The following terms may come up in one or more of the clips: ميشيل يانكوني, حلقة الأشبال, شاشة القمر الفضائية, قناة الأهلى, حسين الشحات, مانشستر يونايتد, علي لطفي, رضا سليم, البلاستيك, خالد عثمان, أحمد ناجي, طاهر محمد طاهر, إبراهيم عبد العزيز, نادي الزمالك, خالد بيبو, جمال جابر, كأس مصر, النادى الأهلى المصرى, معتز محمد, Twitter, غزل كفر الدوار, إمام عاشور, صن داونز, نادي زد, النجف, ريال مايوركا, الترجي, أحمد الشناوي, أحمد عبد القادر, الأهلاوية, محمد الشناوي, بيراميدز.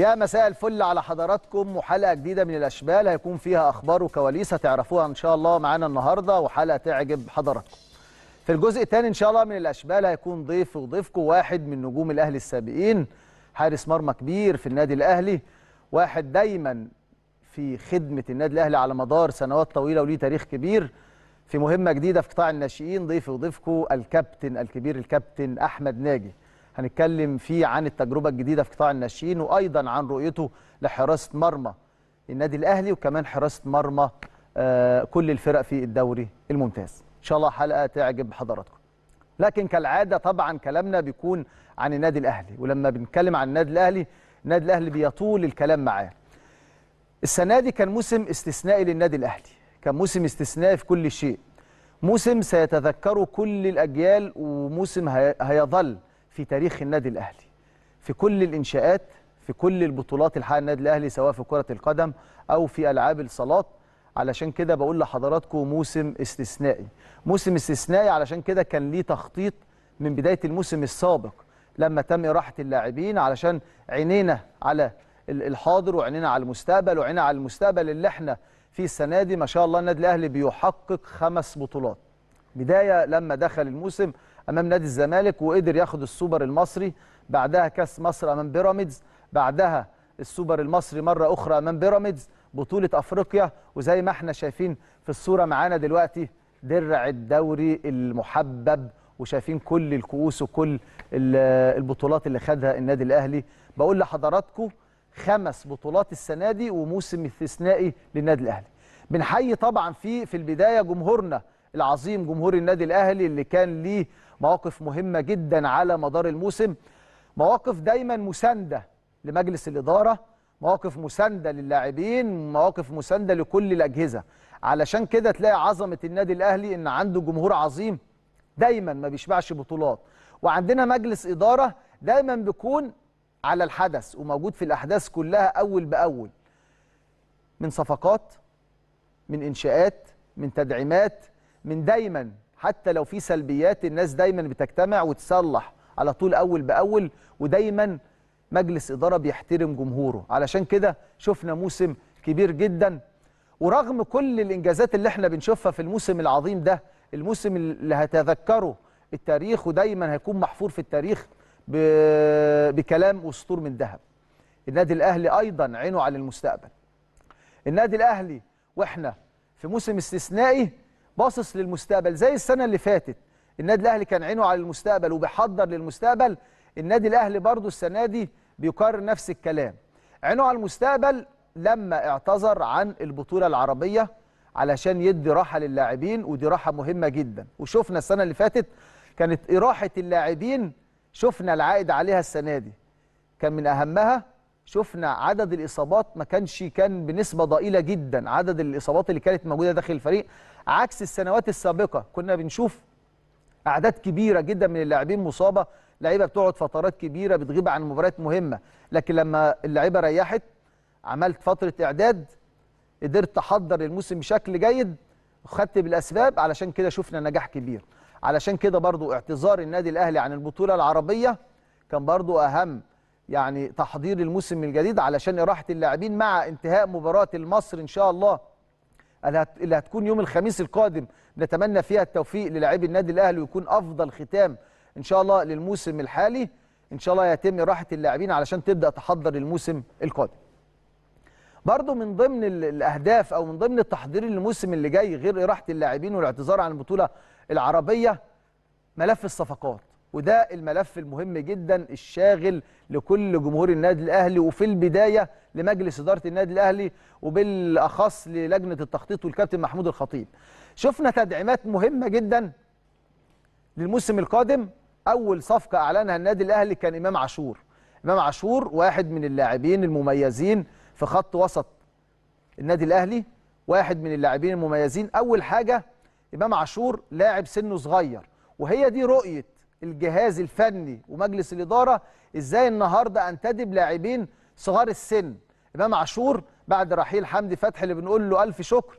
يا مساء الفل على حضراتكم وحلقه جديده من الاشبال هيكون فيها اخبار وكواليس هتعرفوها ان شاء الله معانا النهارده وحلقه تعجب حضراتكم. في الجزء الثاني ان شاء الله من الاشبال هيكون ضيفكم واحد من نجوم الاهلي السابقين، حارس مرمى كبير في النادي الاهلي، واحد دايما في خدمه النادي الاهلي على مدار سنوات طويله وليه تاريخ كبير في مهمه جديده في قطاع الناشئين. ضيفكم الكابتن الكبير الكابتن أحمد ناجي، هنتكلم فيه عن التجربة الجديدة في قطاع الناشئين وأيضا عن رؤيته لحراسة مرمى النادي الأهلي وكمان حراسة مرمى كل الفرق في الدوري الممتاز. إن شاء الله حلقة تعجب حضراتكم. لكن كالعادة طبعا كلامنا بيكون عن النادي الأهلي، ولما بنتكلم عن النادي الأهلي بيطول الكلام معاه. السنة دي كان موسم استثنائي للنادي الأهلي، كان موسم استثنائي في كل شيء، موسم سيتذكره كل الأجيال وموسم هيظل في تاريخ النادي الأهلي، في كل الإنشاءات، في كل البطولات اللي حققها النادي الأهلي سواء في كرة القدم أو في ألعاب الصالات. علشان كده بقول لحضراتكم موسم استثنائي، موسم استثنائي علشان كده كان ليه تخطيط من بداية الموسم السابق لما تم إراحة اللاعبين، علشان عينينا على الحاضر وعينينا على المستقبل اللي احنا فيه السنة دي. ما شاء الله النادي الأهلي بيحقق 5 بطولات، بداية لما دخل الموسم أمام نادي الزمالك وقدر ياخد السوبر المصري، بعدها كأس مصر أمام بيراميدز، بعدها السوبر المصري مرة أخرى أمام بيراميدز، بطولة أفريقيا، وزي ما احنا شايفين في الصورة معانا دلوقتي درع الدوري المحبب، وشايفين كل الكؤوس وكل البطولات اللي خدها النادي الأهلي. بقول لحضراتكم 5 بطولات السنة دي وموسم استثنائي للنادي الأهلي. بنحيي طبعا في البداية جمهورنا العظيم، جمهور النادي الأهلي اللي كان ليه مواقف مهمة جدا على مدار الموسم، مواقف دايما مساندة لمجلس الإدارة، مواقف مساندة للاعبين، مواقف مساندة لكل الأجهزة. علشان كده تلاقي عظمة النادي الأهلي إن عنده جمهور عظيم دايما ما بيشبعش بطولات، وعندنا مجلس إدارة دايما بيكون على الحدث وموجود في الأحداث كلها أول بأول، من صفقات، من إنشاءات، من تدعيمات، من دايما حتى لو في سلبيات الناس دايما بتجتمع وتصلح على طول أول بأول، ودايما مجلس إدارة بيحترم جمهوره. علشان كده شفنا موسم كبير جدا، ورغم كل الإنجازات اللي احنا بنشوفها في الموسم العظيم ده، الموسم اللي هتذكره التاريخ ودايما هيكون محفور في التاريخ بكلام وسطور من ذهب. النادي الأهلي أيضا عينه على المستقبل، النادي الأهلي واحنا في موسم استثنائي باصص للمستقبل. زي السنة اللي فاتت النادي الأهلي كان عينه على المستقبل وبيحضر للمستقبل، النادي الأهلي برضو السنة دي بيكرر نفس الكلام، عينه على المستقبل لما اعتذر عن البطولة العربية علشان يدي راحة للاعبين، ودي راحة مهمة جدا. وشفنا السنة اللي فاتت كانت إراحة اللاعبين شفنا العائد عليها السنة دي، كان من أهمها شفنا عدد الإصابات ما كان بنسبة ضئيلة جدا، عدد الإصابات اللي كانت موجودة داخل الفريق عكس السنوات السابقة. كنا بنشوف أعداد كبيرة جدا من اللاعبين مصابة، لعيبة بتقعد فترات كبيرة بتغيب عن مباريات مهمة، لكن لما اللعيبة ريحت عملت فترة إعداد قدرت تحضر الموسم بشكل جيد وخدت بالأسباب، علشان كده شفنا نجاح كبير. علشان كده برضو اعتذار النادي الأهلي عن البطولة العربية كان برضو أهم يعني تحضير الموسم الجديد علشان إراحة اللاعبين مع انتهاء مباراة المصري إن شاء الله اللي هتكون يوم الخميس القادم، نتمنى فيها التوفيق للاعبي النادي الأهلي ويكون أفضل ختام إن شاء الله للموسم الحالي. إن شاء الله يتم إراحة اللاعبين علشان تبدأ تحضر الموسم القادم. برضو من ضمن الأهداف أو من ضمن التحضير للموسم اللي جاي غير إراحة اللاعبين والاعتذار عن البطولة العربية ملف الصفقات، وده الملف المهم جدا الشاغل لكل جمهور النادي الأهلي، وفي البداية لمجلس إدارة النادي الأهلي وبالأخص للجنة التخطيط والكابتن محمود الخطيب. شفنا تدعيمات مهمة جدا للموسم القادم. أول صفقة أعلنها النادي الأهلي كان إمام عاشور. إمام عاشور واحد من اللاعبين المميزين في خط وسط النادي الأهلي، واحد من اللاعبين المميزين. أول حاجة إمام عاشور لاعب سنه صغير، وهي دي رؤية الجهاز الفني ومجلس الإدارة إزاي النهاردة أنتدب لاعبين صغار السن. إمام عاشور بعد رحيل حمدي فتحي اللي بنقول له ألف شكر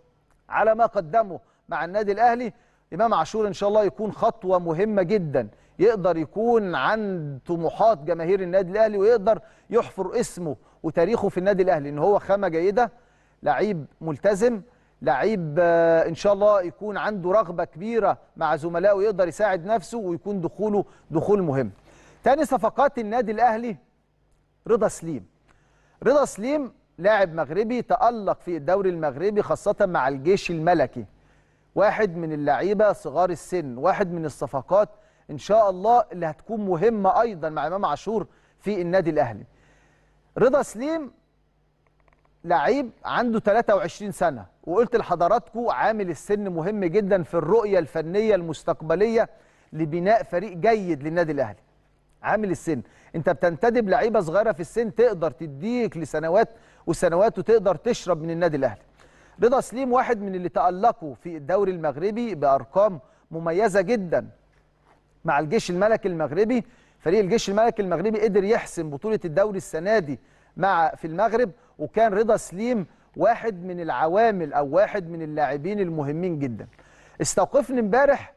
على ما قدمه مع النادي الأهلي، إمام عاشور إن شاء الله يكون خطوة مهمة جدا، يقدر يكون عن طموحات جماهير النادي الأهلي ويقدر يحفر اسمه وتاريخه في النادي الاهلي، ان هو خامه جيده، لعيب ملتزم، لعيب ان شاء الله يكون عنده رغبه كبيره مع زملائه ويقدر يساعد نفسه ويكون دخول مهم. تاني صفقات النادي الاهلي رضا سليم. رضا سليم لاعب مغربي تألق في الدوري المغربي خاصة مع الجيش الملكي، واحد من اللعيبة صغار السن، واحد من الصفقات إن شاء الله اللي هتكون مهمة أيضا مع إمام عاشور في النادي الأهلي. رضا سليم لعيب عنده 23 سنة، وقلت لحضراتكم عامل السن مهم جدا في الرؤية الفنية المستقبلية لبناء فريق جيد للنادي الأهلي. عامل السن، انت بتنتدب لعيبه صغيره في السن تقدر تديك لسنوات وسنوات وتقدر تشرب من النادي الاهلي. رضا سليم واحد من اللي تألقوا في الدوري المغربي بارقام مميزه جدا مع الجيش الملكي المغربي. فريق الجيش الملكي المغربي قدر يحسم بطوله الدوري السنه دي في المغرب، وكان رضا سليم واحد من العوامل او واحد من اللاعبين المهمين جدا. استوقفني امبارح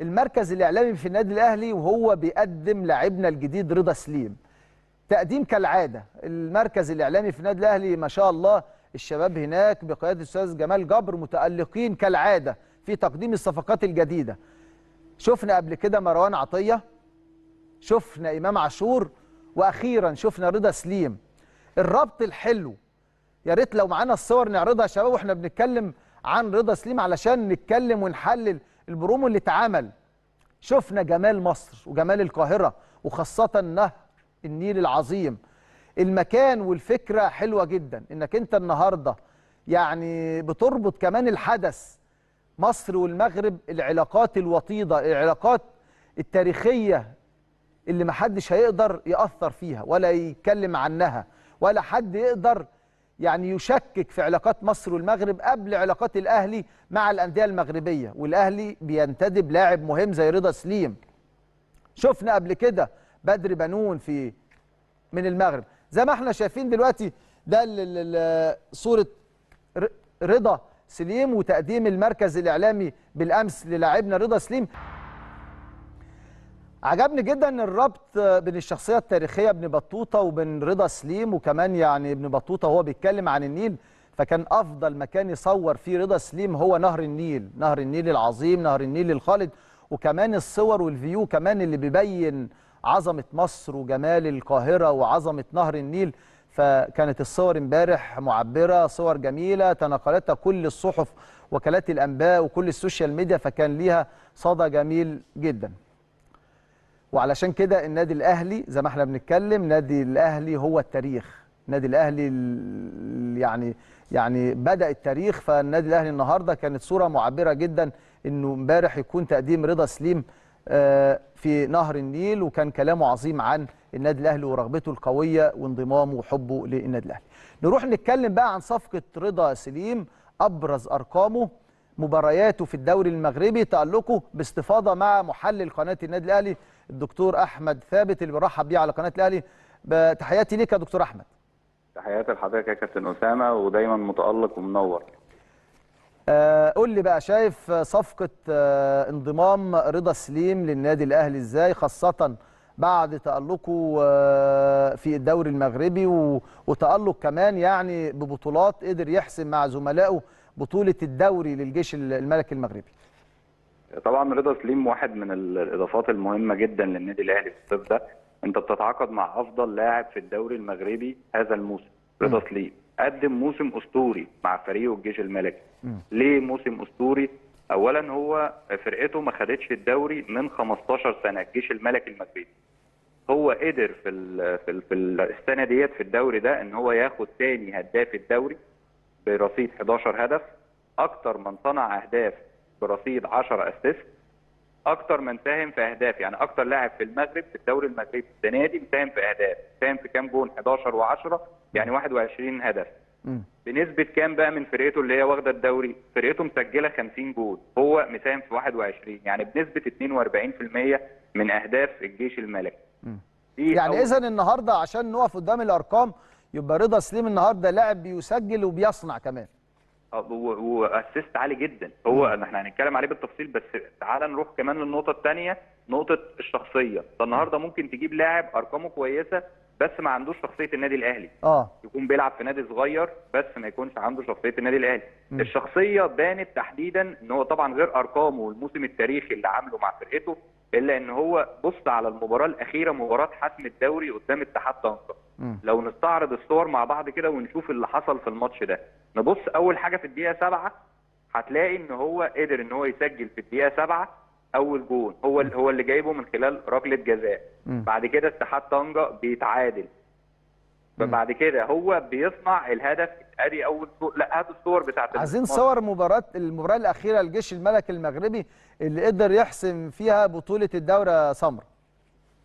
المركز الاعلامي في النادي الاهلي وهو بيقدم لاعبنا الجديد رضا سليم. تقديم كالعاده، المركز الاعلامي في النادي الاهلي ما شاء الله الشباب هناك بقياده الاستاذ جمال جابر متالقين كالعاده في تقديم الصفقات الجديده. شفنا قبل كده مروان عطيه، شفنا امام عاشور، واخيرا شفنا رضا سليم. الربط الحلو، يا ريت لو معانا الصور نعرضها يا شباب واحنا بنتكلم عن رضا سليم علشان نتكلم ونحلل البرومو اللي اتعمل. شفنا جمال مصر وجمال القاهرة وخاصة نهر النيل العظيم. المكان والفكرة حلوة جدا، انك انت النهاردة يعني بتربط كمان الحدث مصر والمغرب، العلاقات الوطيدة، العلاقات التاريخية اللي محدش هيقدر يأثر فيها ولا يتكلم عنها ولا حد يقدر يعني يشكك في علاقات مصر والمغرب قبل علاقات الأهلي مع الأندية المغربية، والأهلي بينتدب لاعب مهم زي رضا سليم. شفنا قبل كده بدر بنون من المغرب، زي ما احنا شايفين دلوقتي ده صورة رضا سليم وتقديم المركز الإعلامي بالأمس للاعبنا رضا سليم. عجبني جدا الربط بين الشخصيه التاريخيه ابن بطوطه وبين رضا سليم، وكمان يعني ابن بطوطه وهو بيتكلم عن النيل، فكان افضل مكان يصور فيه رضا سليم هو نهر النيل، نهر النيل العظيم، نهر النيل الخالد، وكمان الصور والفيو كمان اللي بيبين عظمه مصر وجمال القاهره وعظمه نهر النيل. فكانت الصور امبارح معبره، صور جميله تناقلتها كل الصحف وكالات الانباء وكل السوشيال ميديا، فكان ليها صدى جميل جدا. وعلشان كده النادي الأهلي زي ما احنا بنتكلم، النادي الأهلي هو التاريخ، النادي الأهلي يعني بدأ التاريخ. فالنادي الأهلي النهارده كانت صورة معبرة جدا، انه امبارح يكون تقديم رضا سليم في نهر النيل، وكان كلامه عظيم عن النادي الأهلي ورغبته القوية وانضمامه وحبه للنادي الأهلي. نروح نتكلم بقى عن صفقة رضا سليم، أبرز أرقامه، مبارياته في الدوري المغربي، تألقه، باستفاضة مع محلل قناة النادي الأهلي الدكتور أحمد ثابت اللي برحب بيه على قناة الأهلي. تحياتي ليك يا دكتور أحمد. تحياتي لحضرتك يا كابتن أسامة، ودايما متألق ومنور. قول لي بقى، شايف صفقة انضمام رضا سليم للنادي الأهلي إزاي، خاصة بعد تألقه في الدوري المغربي وتألق كمان يعني ببطولات قدر يحسم مع زملائه بطولة الدوري للجيش الملكي المغربي؟ طبعا رضا سليم واحد من الاضافات المهمه جدا للنادي الاهلي في الصيف ده. انت بتتعاقد مع افضل لاعب في الدوري المغربي هذا الموسم. رضا سليم قدم موسم اسطوري مع فريقه الجيش الملكي. ليه موسم اسطوري؟ اولا هو فرقته ما خدتش الدوري من 15 سنه، الجيش الملكي المغربي. هو قدر في السنه ديت في الدوري ده ان هو ياخد ثاني هداف الدوري برصيد 11 هدف، اكتر من صنع اهداف برصيد 10 اسيست، اكتر من ساهم في اهداف، يعني اكتر لاعب في المغرب في الدوري المغربي السنه دي مساهم في اهداف، ساهم في كام جون؟ 11 و10، يعني 21 هدف. بنسبه كام بقى من فرقته اللي هي واخده الدوري؟ فرقته مسجله 50 جون، هو مساهم في 21، يعني بنسبه 42% من اهداف الجيش الملكي. يعني اذا النهارده عشان نقف قدام الارقام، يبقى رضا سليم النهارده لاعب بيسجل وبيصنع كمان، واسيست عالي جدا. هو احنا هنتكلم عليه بالتفصيل، بس تعالى نروح كمان للنقطه الثانيه، نقطه الشخصيه. فالنهارده ممكن تجيب لاعب ارقامه كويسه بس ما عندوش شخصيه النادي الاهلي. يكون بيلعب في نادي صغير بس ما يكونش عنده شخصيه النادي الاهلي. الشخصيه بانت تحديدا ان هو طبعا غير ارقامه والموسم التاريخي اللي عامله مع فرقته، الا ان هو بص على المباراه الاخيره، مباراه حسم الدوري قدام اتحاد طنجة. لو نستعرض الصور مع بعض كده ونشوف اللي حصل في الماتش ده، نبص اول حاجه في الدقيقه 7 هتلاقي ان هو قدر ان هو يسجل في الدقيقه 7 اول جون، هو اللي جايبه من خلال ركله جزاء. بعد كده اتحاد طنجة بيتعادل، بعد كده هو بيصنع الهدف. ادي اول صور. لا هاتوا الصور بتاعت عايزين صور المباراه الاخيره للجيش الملكي المغربي اللي قدر يحسم فيها بطوله الدوره سمر،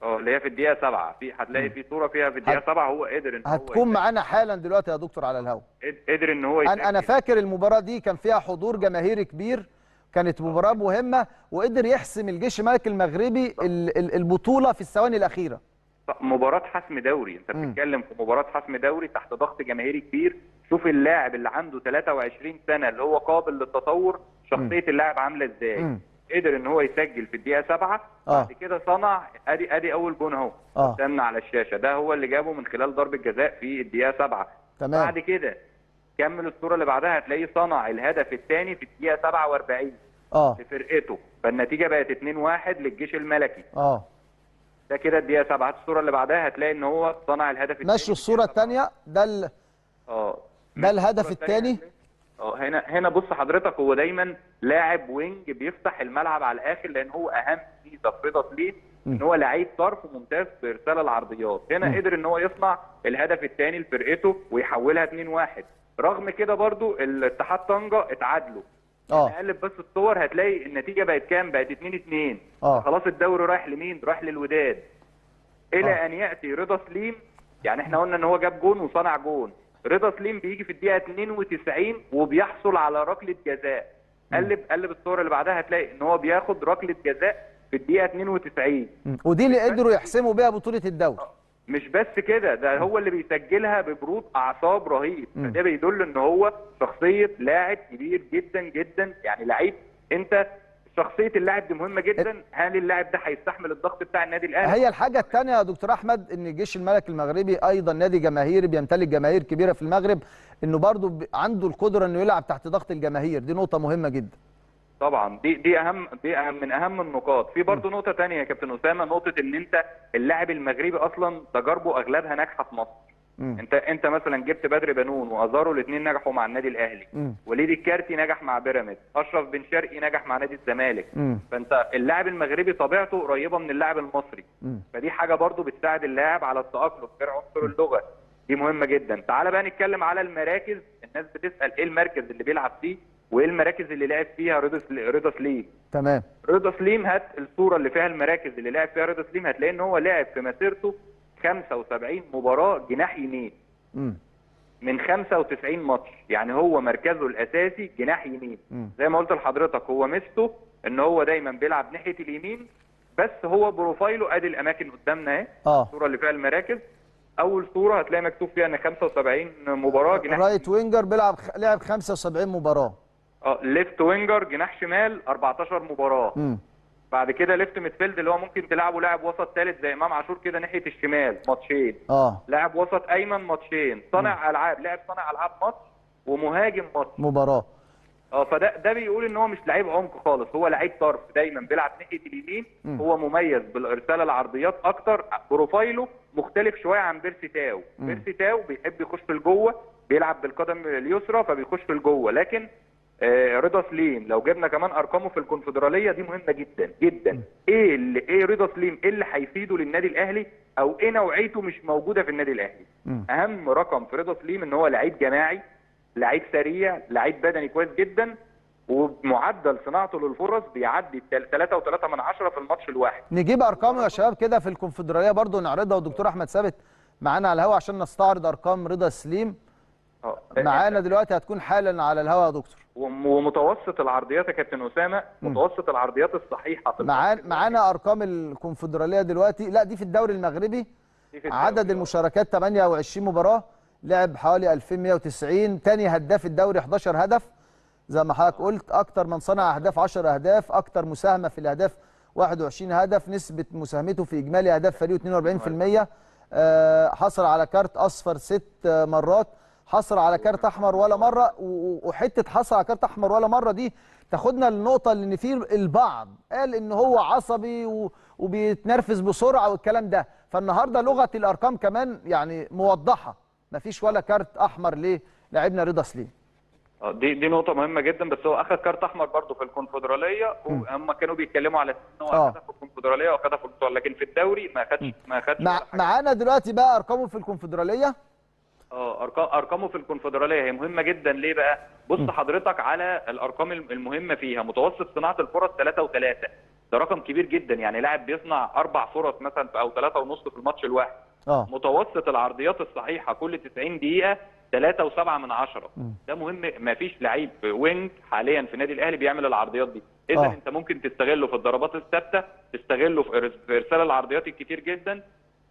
اللي هي في الدقيقه 7. في هتلاقي في صوره فيها في الدقيقه 7 هو قدر ان هو هتكون معانا حالا دلوقتي يا دكتور على الهواء. قدر ان هو انا فاكر المباراه دي كان فيها حضور جماهيري كبير، كانت مباراه مهمه، وقدر يحسم الجيش الملكي المغربي البطوله في الثواني الاخيره. مباراه حسم دوري، انت بتتكلم في مباراه حسم دوري تحت ضغط جماهيري كبير. شوف اللاعب اللي عنده 23 سنه اللي هو قابل للتطور، شخصيه اللاعب عامله ازاي. قدر ان هو يسجل في الدقيقه 7، بعد كده صنع ادي اول جون اهو قدامنا على الشاشه، ده هو اللي جابه من خلال ضربه جزاء في الدقيقه 7. تمام. بعد كده كمل الصوره اللي بعدها، هتلاقيه صنع الهدف الثاني في الدقيقه 47 لفرقته، فالنتيجه بقت 2-1 للجيش الملكي. ده كده الدقيقه 7. هات الصوره اللي بعدها، هتلاقي ان هو صنع الهدف الثاني. ماشي الصوره الثانيه، ده ده الهدف الثاني. هنا بص حضرتك، هو دايما لاعب وينج بيفتح الملعب على الاخر، لان هو اهم ميزه في رضا سليم ان هو لعيب طرف ممتاز في ارسال العرضيات. هنا قدر ان هو يصنع الهدف الثاني لفرقته ويحولها 2-1. رغم كده برضو الاتحاد طنجة اتعادلوا. نقلب بس الصور، هتلاقي النتيجه بقت كام؟ بقت 2-2. خلاص الدوري رايح لمين؟ رايح للوداد. الى ان ياتي رضا سليم. يعني احنا قلنا ان هو جاب جون وصنع جون. رضا سليم بيجي في الدقيقه 92 وبيحصل على ركله جزاء. قلب الصوره اللي بعدها، هتلاقي ان هو بياخد ركله جزاء في الدقيقه 92، ودي اللي قدروا يحسموا بيها بطوله الدوري. مش بس كده، ده هو اللي بيسجلها ببرود اعصاب رهيب. فده بيدل ان هو شخصيه لاعب كبير جدا جدا، يعني لعيب. انت شخصيه اللاعب دي مهمه جدا. هل اللاعب ده هيستحمل الضغط بتاع النادي الاهلي؟ هي الحاجه الثانيه يا دكتور احمد، ان الجيش الملكي المغربي ايضا نادي جماهيري، بيمتلك جماهير كبيره في المغرب، انه برضو عنده القدره انه يلعب تحت ضغط الجماهير. دي نقطه مهمه جدا طبعا. دي اهم من اهم النقاط. في برضه نقطه ثانيه يا كابتن اسامه، نقطه ان انت اللاعب المغربي اصلا تجاربه اغلبها ناجحه في مصر. انت مثلا جبت بدر بنون وازارو، الاثنين نجحوا مع النادي الاهلي. وليد الكارتي نجح مع بيراميدز، اشرف بن شرقي نجح مع نادي الزمالك. فانت اللاعب المغربي طبيعته قريبه من اللاعب المصري. فدي حاجه برضه بتساعد اللاعب على التاقلم، غير عنصر اللغه، دي مهمه جدا. تعال بقى نتكلم على المراكز. الناس بتسال ايه المركز اللي بيلعب فيه وايه المراكز اللي لعب فيها رضا سليم. تمام. رضا سليم، هات الصوره اللي فيها المراكز اللي لعب فيها رضا سليم، هتلاقي ان هو لعب في مسيرته 75 مباراه جناح يمين من 95 ماتش. يعني هو مركزه الاساسي جناح يمين. زي ما قلت لحضرتك، هو ميزته ان هو دايما بيلعب ناحيه اليمين، بس هو بروفايله ادي الاماكن قدامنا اهي. الصوره اللي فيها المراكز، اول صوره هتلاقي مكتوب فيها ان 75 مباراه جناح رايت وينجر، لعب 75 مباراه. ليفت وينجر جناح شمال 14 مباراه. بعد كده ليفت ميدفيلد اللي هو ممكن تلعبه لاعب وسط ثالث زي امام عاشور كده ناحيه الشمال، ماتشين. لاعب وسط ايمن، ماتشين. صانع العاب، لاعب صانع العاب ماتش، ومهاجم ماتش، مباراه. فده بيقول ان هو مش لعيب عمق خالص، هو لعيب طرف دايما بيلعب ناحيه اليمين. هو مميز بالارسال العرضيات اكتر، بروفايله مختلف شويه عن بيرسي تاو. بيرسي تاو بيحب يخش لجوه، بيلعب بالقدم اليسرى فبيخش لجوه. لكن رضا سليم لو جبنا كمان ارقامه في الكونفدراليه، دي مهمه جدا جدا. ايه رضا سليم، ايه اللي هيفيده للنادي الاهلي، او ايه نوعيته مش موجوده في النادي الاهلي. اهم رقم في رضا سليم ان هو لعيب جماعي، لعيب سريع، لعيب بدني كويس جدا، ومعدل صناعته للفرص بيعدي 3.3 في الماتش الواحد. نجيب ارقامه يا شباب كده في الكونفدراليه برضو نعرضها، والدكتور احمد ثابت معانا على الهواء عشان نستعرض ارقام رضا سليم. معانا دلوقتي هتكون حالا على الهواء يا دكتور. ومتوسط العرضيات يا كابتن اسامه، متوسط العرضيات الصحيحه معانا ارقام الكونفدراليه دلوقتي. لا دي في الدوري المغربي، في عدد المشاركات 28 مباراه، لعب حوالي 2190، ثاني هداف الدوري 11 هدف زي ما حضرتك قلت، اكتر من صنع اهداف 10 اهداف، اكتر مساهمه في الاهداف 21 هدف، نسبه مساهمته في اجمالي اهداف فريقه 42%، حصل على كارت اصفر 6 مرات، حصل على كارت احمر ولا مره، وحته حصل على كارت احمر ولا مره دي تاخدنا للنقطه اللي ان في البعض قال ان هو عصبي وبيتنرفز بسرعه والكلام ده، فالنهارده لغه الارقام كمان يعني موضحه، مفيش ولا كارت احمر ليه لعبنا رضا سليم. دي نقطه مهمه جدا، بس هو اخذ كارت احمر برضه في الكونفدراليه، هم كانوا بيتكلموا على ان هو اخذها في الكونفدراليه واخدها في البطوله، لكن في الدوري ما اخدش. معانا دلوقتي بقى ارقامه في الكونفدراليه. ارقامه في الكونفدراليه هي مهمه جدا ليه بقى؟ بص حضرتك على الارقام المهمه فيها، متوسط صناعه الفرص 3 و3، ده رقم كبير جدا، يعني لاعب بيصنع 4 فرص مثلا او 3.5 في الماتش الواحد. متوسط العرضيات الصحيحه كل 90 دقيقه 3.7، ده مهم، مفيش لعيب وينج حاليا في النادي الاهلي بيعمل العرضيات دي، اذا انت ممكن تستغله في الضربات الثابته، تستغله في ارسال العرضيات الكتير جدا.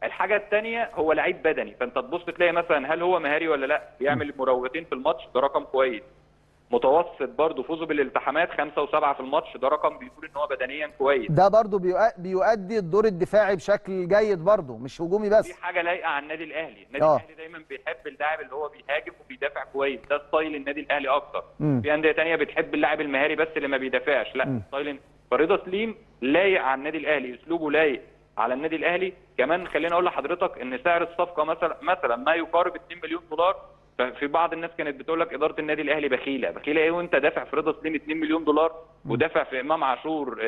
الحاجه الثانيه هو لعيب بدني، فانت تبص تلاقي مثلا هل هو مهاري ولا لا، بيعمل مراوغتين في الماتش، ده رقم كويس. متوسط برضه فوزه بالالتحامات 5 و7 في الماتش، ده رقم بيقول ان هو بدنيا كويس، ده برضه بيؤدي الدور الدفاعي بشكل جيد برضه، مش هجومي بس. دي حاجه لايقه على النادي الاهلي، النادي الاهلي دايما بيحب اللاعب اللي هو بيهاجم وبيدافع كويس، ده ستايل النادي الاهلي اكتر. في انديه ثانيه بتحب اللاعب المهاري بس اللي ما بيدافعش، لا ستايل فريدة سليم لايق على النادي الاهلي، اسلوبه لايق على النادي الاهلي. كمان خليني اقول لحضرتك ان سعر الصفقه مثلا ما يقارب 2 مليون دولار، ففي بعض الناس كانت بتقول لك اداره النادي الاهلي بخيله ايه وانت دافع في رضا سليم 2 مليون دولار ودافع في امام عاشور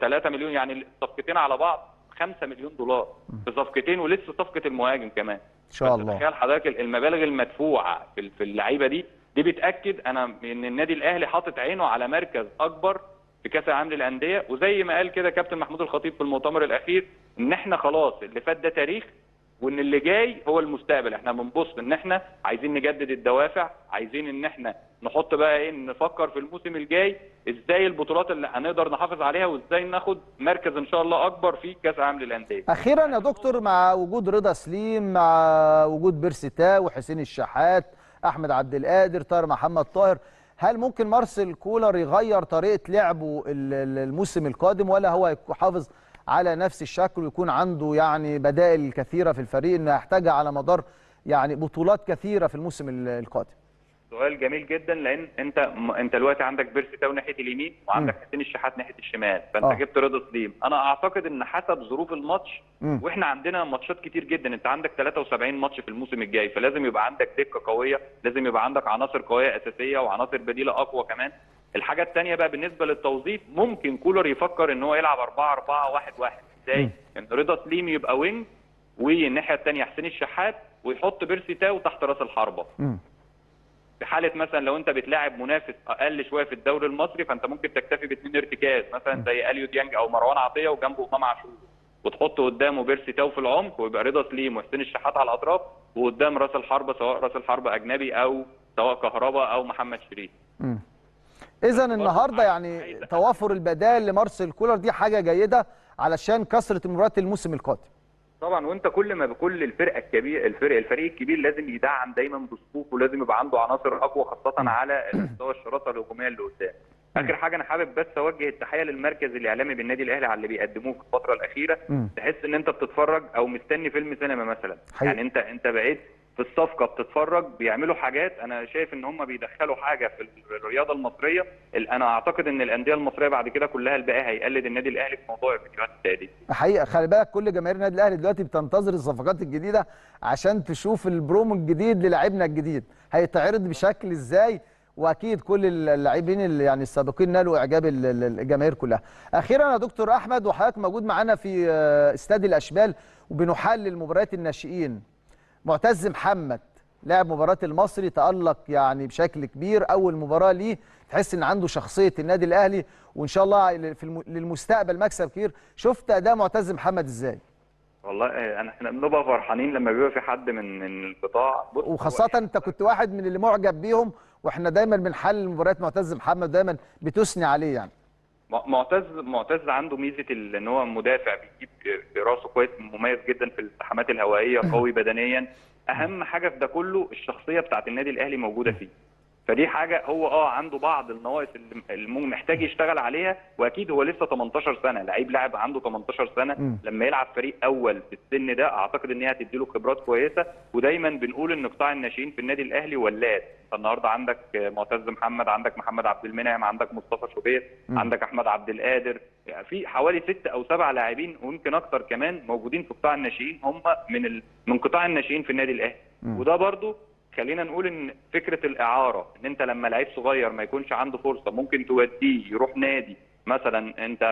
3 مليون، يعني صفقتين على بعض 5 مليون دولار في صفقتين، ولسه صفقه المهاجم كمان ان شاء الله. تخيل حضرتك المبالغ المدفوعه في اللعيبه دي بتاكد ان النادي الاهلي حاطط عينه على مركز اكبر في كاس العالم للانديه، وزي ما قال كده كابتن محمود الخطيب في المؤتمر الاخير ان احنا خلاص اللي فات ده تاريخ، وان اللي جاي هو المستقبل. احنا بنبص ان احنا عايزين نجدد الدوافع، عايزين ان احنا نحط بقى نفكر في الموسم الجاي ازاي البطولات اللي هنقدر نحافظ عليها وازاي ناخد مركز ان شاء الله اكبر في كاس العالم للانديه. اخيرا يا دكتور، مع وجود رضا سليم، مع وجود بيرسي تاو وحسين الشحات، احمد عبد القادر، طاهر محمد طاهر، هل ممكن مارسيل كولر يغير طريقه لعبه الموسم القادم، ولا هو هيحافظ على نفس الشكل ويكون عنده يعني بدائل كثيره في الفريق انه يحتاجها على مدار يعني بطولات كثيره في الموسم القادم؟ سؤال جميل جدا، لان انت دلوقتي عندك بيرسي تاو ناحيه اليمين وعندك حسين الشحات ناحيه الشمال، فانت جبت رضا سليم. انا اعتقد ان حسب ظروف الماتش، واحنا عندنا ماتشات كتير جدا، انت عندك 73 ماتش في الموسم الجاي، فلازم يبقى عندك دكه قويه، لازم يبقى عندك عناصر قويه اساسيه وعناصر بديله اقوى كمان. الحاجه الثانيه بقى بالنسبه للتوظيف، ممكن كولر يفكر ان هو يلعب 4-4-1-1 ازاي؟ ان يعني رضا سليم يبقى وينج والناحيه الثانيه حسين الشحات، ويحط بيرسي تاو تحت راس الحربه. في حاله مثلا لو انت بتلاعب منافس اقل شويه في الدوري المصري، فانت ممكن تكتفي ب2 ارتكاز مثلا زي اليو ديانج او مروان عطيه، وجنبه امام عاشور، وتحط قدامه بيرسي تاو في العمق، ويبقى رضا سليم وحسين الشحات على الاطراف، وقدام راس الحربه سواء راس الحربه اجنبي او سواء كهرباء او محمد شريف. إذا النهارده يعني توافر البدائل لمارسيل كولر دي حاجة جيدة علشان كسرة المباريات الموسم القادم. طبعا، وانت كل الفريق الكبير لازم يدعم دايما بصفوفه، ولازم يبقى عنده عناصر أقوى خاصة على مستوى الشراسة الهجومية اللي قدام. آخر حاجة أنا حابب بس أوجه التحية للمركز الإعلامي بالنادي الأهلي على اللي بيقدموه في الفترة الأخيرة، تحس إن أنت بتتفرج أو مستني فيلم سينما مثلا، يعني أنت بقيت في الصفقه بتتفرج، بيعملوا حاجات انا شايف ان هم بيدخلوا حاجه في الرياضه المصريه. انا اعتقد ان الانديه المصريه بعد كده كلها الباقي هيقلد النادي الاهلي في موضوع الفيديوهات التقليديه. حقيقه خلي بالك كل جماهير النادي الاهلي دلوقتي بتنتظر الصفقات الجديده عشان تشوف البرومو الجديد للاعبنا الجديد هيتعرض بشكل ازاي، واكيد كل اللاعبين اللي يعني السابقين نالوا اعجاب الجماهير كلها. اخيرا يا دكتور احمد، وحضرتك موجود معانا في استاد الاشبال وبنحلل مباريات الناشئين، معتز محمد لاعب مباراة المصري تألق يعني بشكل كبير، أول مباراة ليه تحس إن عنده شخصية النادي الأهلي، وإن شاء الله للمستقبل مكسب كبير. شفت أداء معتز محمد إزاي؟ والله احنا بنبقى فرحانين لما بيبقى في حد من القطاع، وخاصة أنت كنت واحد من اللي معجب بيهم، وإحنا دايما بنحلل مباريات معتز محمد دايما بتثني عليه. يعني معتز عنده ميزه ان هو مدافع بيجيب براسه كويس، مميز جدا في الالتحامات الهوائيه، قوي بدنيا، اهم حاجه في ده كله الشخصيه بتاعت النادي الاهلي موجوده فيه. فدي حاجه هو عنده بعض النواقص اللي محتاج يشتغل عليها، واكيد هو لسه 18 سنه، لاعب عنده 18 سنه لما يلعب فريق اول في السن ده اعتقد ان هي هتدي له خبرات كويسه. ودايما بنقول ان قطاع الناشئين في النادي الاهلي ولاد، النهارده عندك معتز محمد، عندك محمد عبد المنعم، عندك مصطفى شوبير، عندك احمد عبد القادر، يعني في حوالي 6 أو 7 لاعبين ويمكن اكتر كمان موجودين في قطاع الناشئين، هم من قطاع الناشئين في النادي الاهلي. وده برضو خلينا نقول ان فكره الاعاره، ان انت لما لعيب صغير ما يكونش عنده فرصه ممكن توديه يروح نادي مثلا انت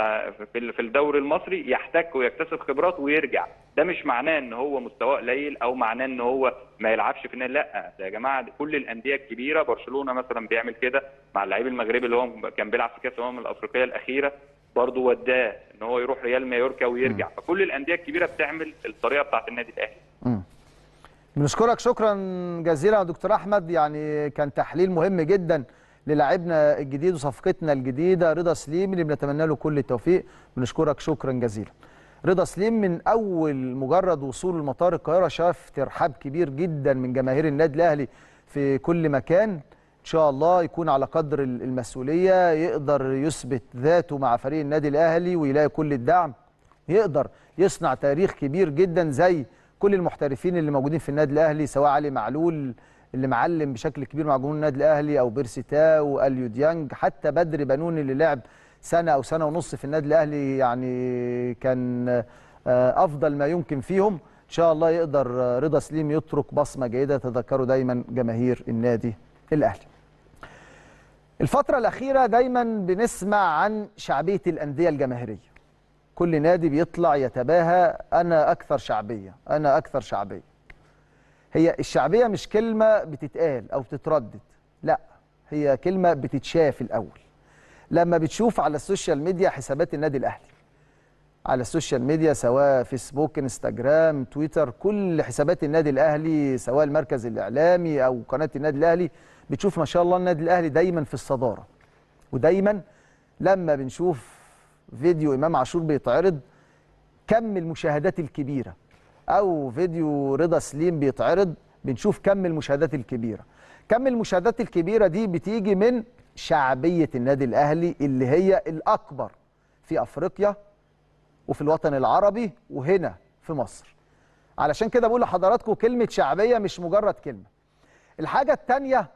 في الدوري المصري يحتك ويكتسب خبرات ويرجع، ده مش معناه ان هو مستواه قليل او معناه ان هو ما يلعبش في النادي، لا ده يا جماعه كل الانديه الكبيره، برشلونه مثلا بيعمل كده مع اللعيب المغربي اللي هو كان بيلعب في كاس الامم الافريقيه الاخيره برضه وداه ان هو يروح ريال مايوركا ويرجع، فكل الانديه الكبيره بتعمل الطريقه بتاعت النادي الاهلي. بنشكرك شكرا جزيلا دكتور احمد، يعني كان تحليل مهم جدا للاعبنا الجديد وصفقتنا الجديده رضا سليم اللي بنتمنى له كل التوفيق، بنشكرك شكرا جزيلا. رضا سليم من اول مجرد وصوله لمطار القاهره شاف ترحاب كبير جدا من جماهير النادي الاهلي في كل مكان، ان شاء الله يكون على قدر المسؤوليه، يقدر يثبت ذاته مع فريق النادي الاهلي ويلاقي كل الدعم، يقدر يصنع تاريخ كبير جدا زي كل المحترفين اللي موجودين في النادي الاهلي، سواء علي معلول اللي معلم بشكل كبير مع جمهور النادي الاهلي، او بيرسي تاو، اليو ديانج، حتى بدر بنون اللي لعب سنه او سنه ونص في النادي الاهلي يعني كان افضل ما يمكن فيهم. ان شاء الله يقدر رضا سليم يترك بصمه جيده تذكره دايما جماهير النادي الاهلي. الفتره الاخيره دايما بنسمع عن شعبيه الانديه الجماهيريه، كل نادي بيطلع يتباهى أنا أكثر شعبية، أنا أكثر شعبية. هي الشعبية مش كلمة بتتقال أو بتتردد، لا هي كلمة بتتشاف الأول. لما بتشوف على السوشيال ميديا حسابات النادي الأهلي، على السوشيال ميديا سواء فيسبوك، انستجرام، تويتر، كل حسابات النادي الأهلي سواء المركز الإعلامي أو قناة النادي الأهلي، بتشوف ما شاء الله النادي الأهلي دايما في الصدارة. ودايما لما بنشوف فيديو إمام عاشور بيتعرض كم المشاهدات الكبيرة، أو فيديو رضا سليم بيتعرض بنشوف كم المشاهدات الكبيرة. كم المشاهدات الكبيرة دي بتيجي من شعبية النادي الأهلي اللي هي الأكبر في أفريقيا وفي الوطن العربي وهنا في مصر. علشان كده بقول لحضراتكم كلمة شعبية مش مجرد كلمة. الحاجة التانية،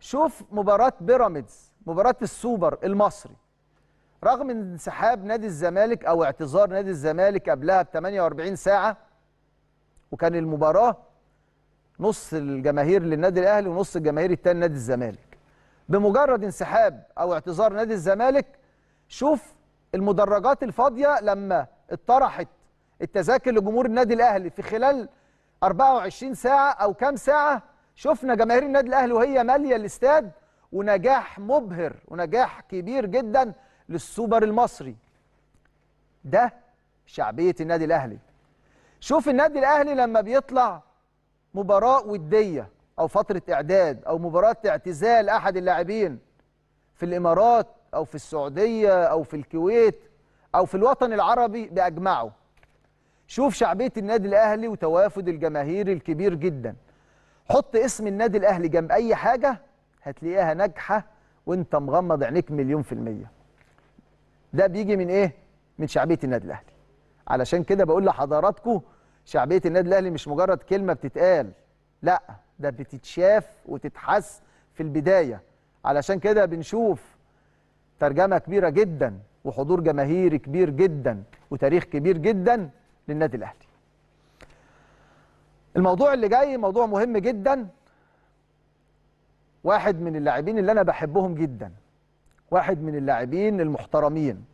شوف مباراة بيراميدز، مباراة السوبر المصري، رغم انسحاب نادي الزمالك او اعتذار نادي الزمالك قبلها ب 48 ساعه، وكان المباراه نص الجماهير للنادي الاهلي ونص الجماهير التاني نادي الزمالك. بمجرد انسحاب او اعتذار نادي الزمالك، شوف المدرجات الفاضيه لما اتطرحت التذاكر لجمهور النادي الاهلي في خلال 24 ساعه او كام ساعه، شفنا جماهير النادي الاهلي وهي ماليه الاستاد، ونجاح مبهر ونجاح كبير جدا للسوبر المصري. ده شعبية النادي الأهلي. شوف النادي الأهلي لما بيطلع مباراة ودية أو فترة إعداد أو مباراة اعتزال أحد اللاعبين في الإمارات أو في السعودية أو في الكويت أو في الوطن العربي بأجمعه، شوف شعبية النادي الأهلي وتوافد الجماهير الكبير جدا. حط اسم النادي الأهلي جنب أي حاجة هتلاقيها ناجحة وانت مغمض عينيك 100%. ده بيجي من ايه؟ من شعبيه النادي الاهلي. علشان كده بقول لحضراتكم شعبيه النادي الاهلي مش مجرد كلمه بتتقال، لا ده بتتشاف وتتحس في البدايه. علشان كده بنشوف ترجمه كبيره جدا وحضور جماهيري كبير جدا وتاريخ كبير جدا للنادي الاهلي. الموضوع اللي جاي موضوع مهم جدا. واحد من اللاعبين اللي انا بحبهم جدا، واحد من اللاعبين المحترمين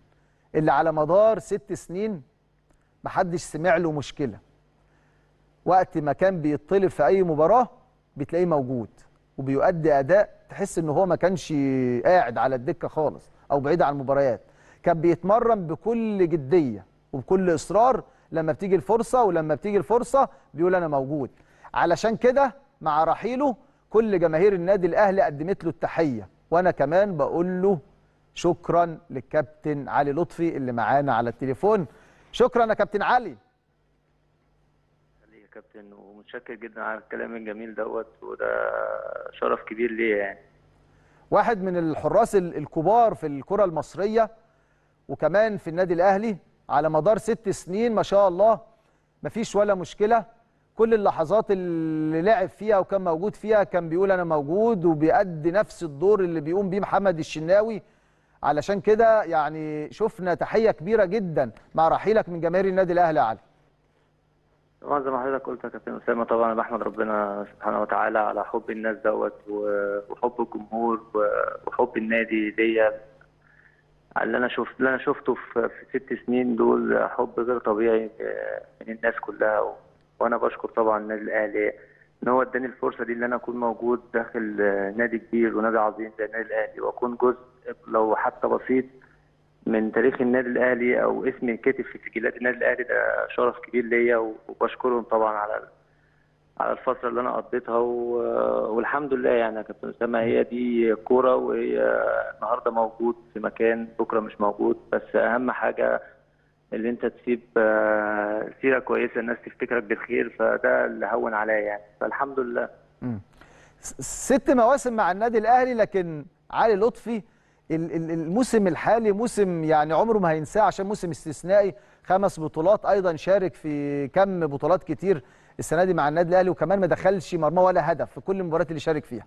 اللي على مدار 6 سنين محدش سمع له مشكلة، وقت ما كان بيطلب في أي مباراة بتلاقيه موجود وبيؤدي أداء تحس إن هو ما كانش قاعد على الدكة خالص أو بعيد عن المباريات، كان بيتمرن بكل جدية وبكل إصرار، لما بتيجي الفرصة ولما بتيجي الفرصة بيقول أنا موجود. علشان كده مع رحيله كل جماهير النادي الأهلي قدمت له التحية، وأنا كمان بقول له شكرا للكابتن علي لطفي اللي معانا على التليفون. شكرا يا كابتن علي. كابتن، ومتشكر جدا على الكلام الجميل دوت، وده شرف كبير ليا يعني. واحد من الحراس الكبار في الكرة المصرية وكمان في النادي الأهلي على مدار 6 سنين ما شاء الله، مفيش ولا مشكلة. كل اللحظات اللي لعب فيها وكان موجود فيها كان بيقول أنا موجود، وبيأدي نفس الدور اللي بيقوم بيه محمد الشناوي. علشان كده يعني شفنا تحية كبيرة جدا مع رحيلك من جماهير النادي الأهلي يا علي. طبعا زي ما حضرتك قلت يا كابتن اسامه، طبعا بحمد ربنا سبحانه وتعالى على حب الناس دوت وحب الجمهور وحب النادي ليا، اللي انا شفت اللي انا شفته في 6 سنين دول حب غير طبيعي من الناس كلها. وانا بشكر طبعا النادي الاهلي ان هو اداني الفرصه دي، اللي انا اكون موجود داخل نادي كبير ونادي عظيم زي النادي الاهلي، واكون جزء لو حتى بسيط من تاريخ النادي الاهلي او اسمي يتكتب في سجلات النادي الاهلي. ده شرف كبير ليا، وبشكرهم طبعا على الفتره اللي انا قضيتها، والحمد لله يعني يا كابتن اسامه، هي دي كوره، وهي النهارده موجود في مكان بكره مش موجود، بس اهم حاجه اللي انت تسيب سيره كويسه الناس تفتكرك بالخير، فده اللي هون عليا يعني، فالحمد لله. 6 مواسم مع النادي الاهلي، لكن علي لطفي الموسم الحالي موسم يعني عمره ما هينساه عشان موسم استثنائي. 5 بطولات، ايضا شارك في كم بطولات كتير السنه دي مع النادي الاهلي، وكمان ما دخلش مرمى ولا هدف في كل المباريات اللي شارك فيها.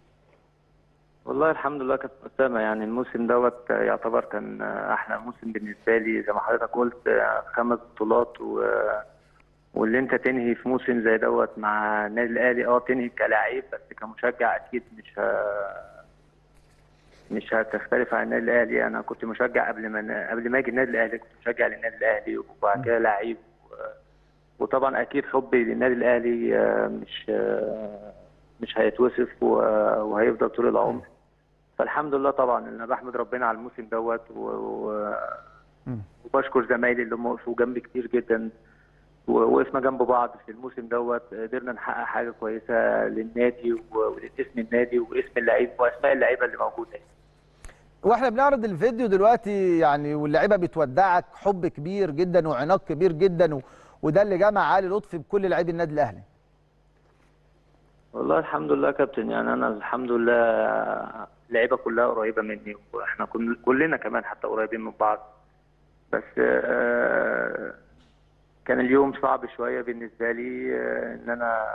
والله الحمد لله كانت قدامه يعني، الموسم دوت يعتبر كان احلى موسم بالنسبه لي زي ما حضرتك قلت، 5 بطولات واللي انت تنهي في موسم زي دوت مع النادي الاهلي، تنهي كلاعب، بس كمشجع اكيد مش هتختلف عن النادي الاهلي. انا كنت مشجع قبل ما اجي النادي الاهلي، كنت مشجع للنادي الاهلي وبعد كده لعيب، وطبعا اكيد حبي للنادي الاهلي مش هيتوصف وهيفضل طول العمر. فالحمد لله طبعا انا بحمد ربنا على الموسم دوت، وبشكر زمايلي اللي هم وقفوا جنبي كتير جدا، ووقفنا جنب بعض في الموسم دوت، قدرنا نحقق حاجه كويسه للنادي ولاسم النادي واسم اللعيب واسماء اللعيبه اللي موجوده. واحنا بنعرض الفيديو دلوقتي يعني، واللعيبه بتودعك حب كبير جدا وعناق كبير جدا، وده اللي جمع علي لطفي بكل لعيبه النادي الاهلي. والله الحمد لله كابتن يعني، انا الحمد لله اللعيبه كلها قريبه مني، واحنا كلنا كمان حتى قريبين من بعض، بس كان اليوم صعب شويه بالنسبه لي، ان انا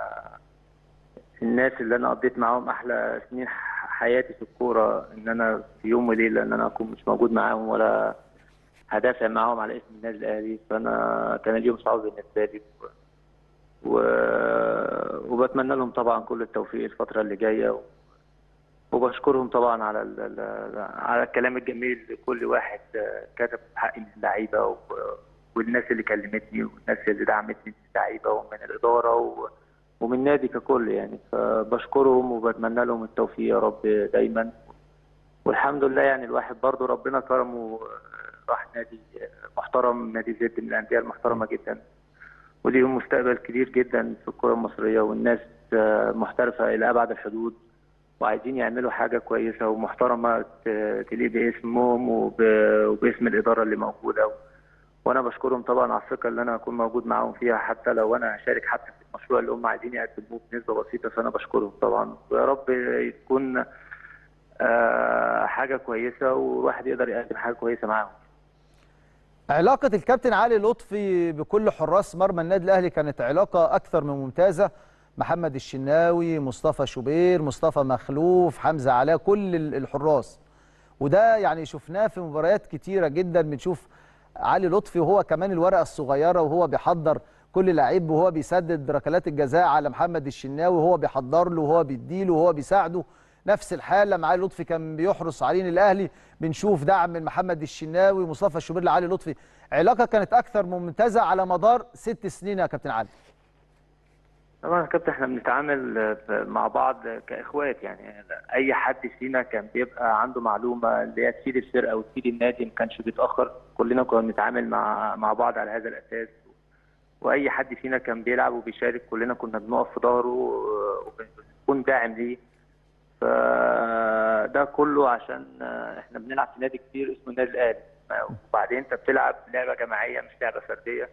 الناس اللي انا قضيت معاهم احلى سنين حياتي في الكوره، ان انا في يوم وليله ان انا اكون مش موجود معاهم ولا هدافع معاهم على اسم النادي الاهلي، فانا كان اليوم صعب بالنسبه لي، وبتمنى لهم طبعا كل التوفيق الفتره اللي جايه، وبشكرهم طبعا على الكلام الجميل كل واحد كتب حقي من اللعيبه والناس اللي كلمتني والناس اللي دعمتني من اللعيبه ومن الاداره ومن النادي ككل يعني، فبشكرهم وبتمنى لهم التوفيق يا رب دايما. والحمد لله يعني الواحد برضه ربنا كرمه، راح نادي محترم، نادي زد من الانديه المحترمه جدا، وليهم مستقبل كبير جدا في الكره المصريه، والناس محترفه الى ابعد الحدود وعايزين يعملوا حاجه كويسه ومحترمه تليق باسمهم وباسم الاداره اللي موجوده، وانا بشكرهم طبعا على الثقه اللي انا هكون موجود معاهم فيها، حتى لو انا هشارك حتى في المشروع اللي هم عايزين يقدموه بنسبه بسيطه، فانا بشكرهم طبعا، ويا رب تكون حاجه كويسه والواحد يقدر يقدم حاجه كويسه معاهم. علاقه الكابتن علي لطفي بكل حراس مرمى النادي الاهلي كانت علاقه اكثر من ممتازه، محمد الشناوي، مصطفى شوبير، مصطفى مخلوف، حمزه علاء، كل الحراس، وده يعني شفناه في مباريات كتيره جدا. بنشوف علي لطفي وهو كمان الورقه الصغيره، وهو بيحضر كل لعيب، وهو بيسدد ركلات الجزاء على محمد الشناوي، وهو بيحضر له وهو بيديله وهو بيساعده. نفس الحاله مع علي لطفي، كان بيحرص عليه الاهلي، بنشوف دعم من محمد الشناوي، مصطفى شوبير لعلي لطفي. علاقه كانت اكثر ممتازه على مدار 6 سنين يا كابتن علي. طبعا يا كابتن احنا بنتعامل مع بعض كاخوات يعني، اي حد فينا كان بيبقى عنده معلومه اللي هي تفيد الفرقه وتفيد النادي، ما كانش بيتاخر، كلنا كنا بنتعامل مع بعض على هذا الاساس، واي حد فينا كان بيلعب وبيشارك كلنا كنا بنقف في ظهره وبنكون داعم ليه، فده كله عشان احنا بنلعب في نادي كبير اسمه النادي الاهلي، وبعدين انت بتلعب لعبه جماعيه مش لعبه فرديه،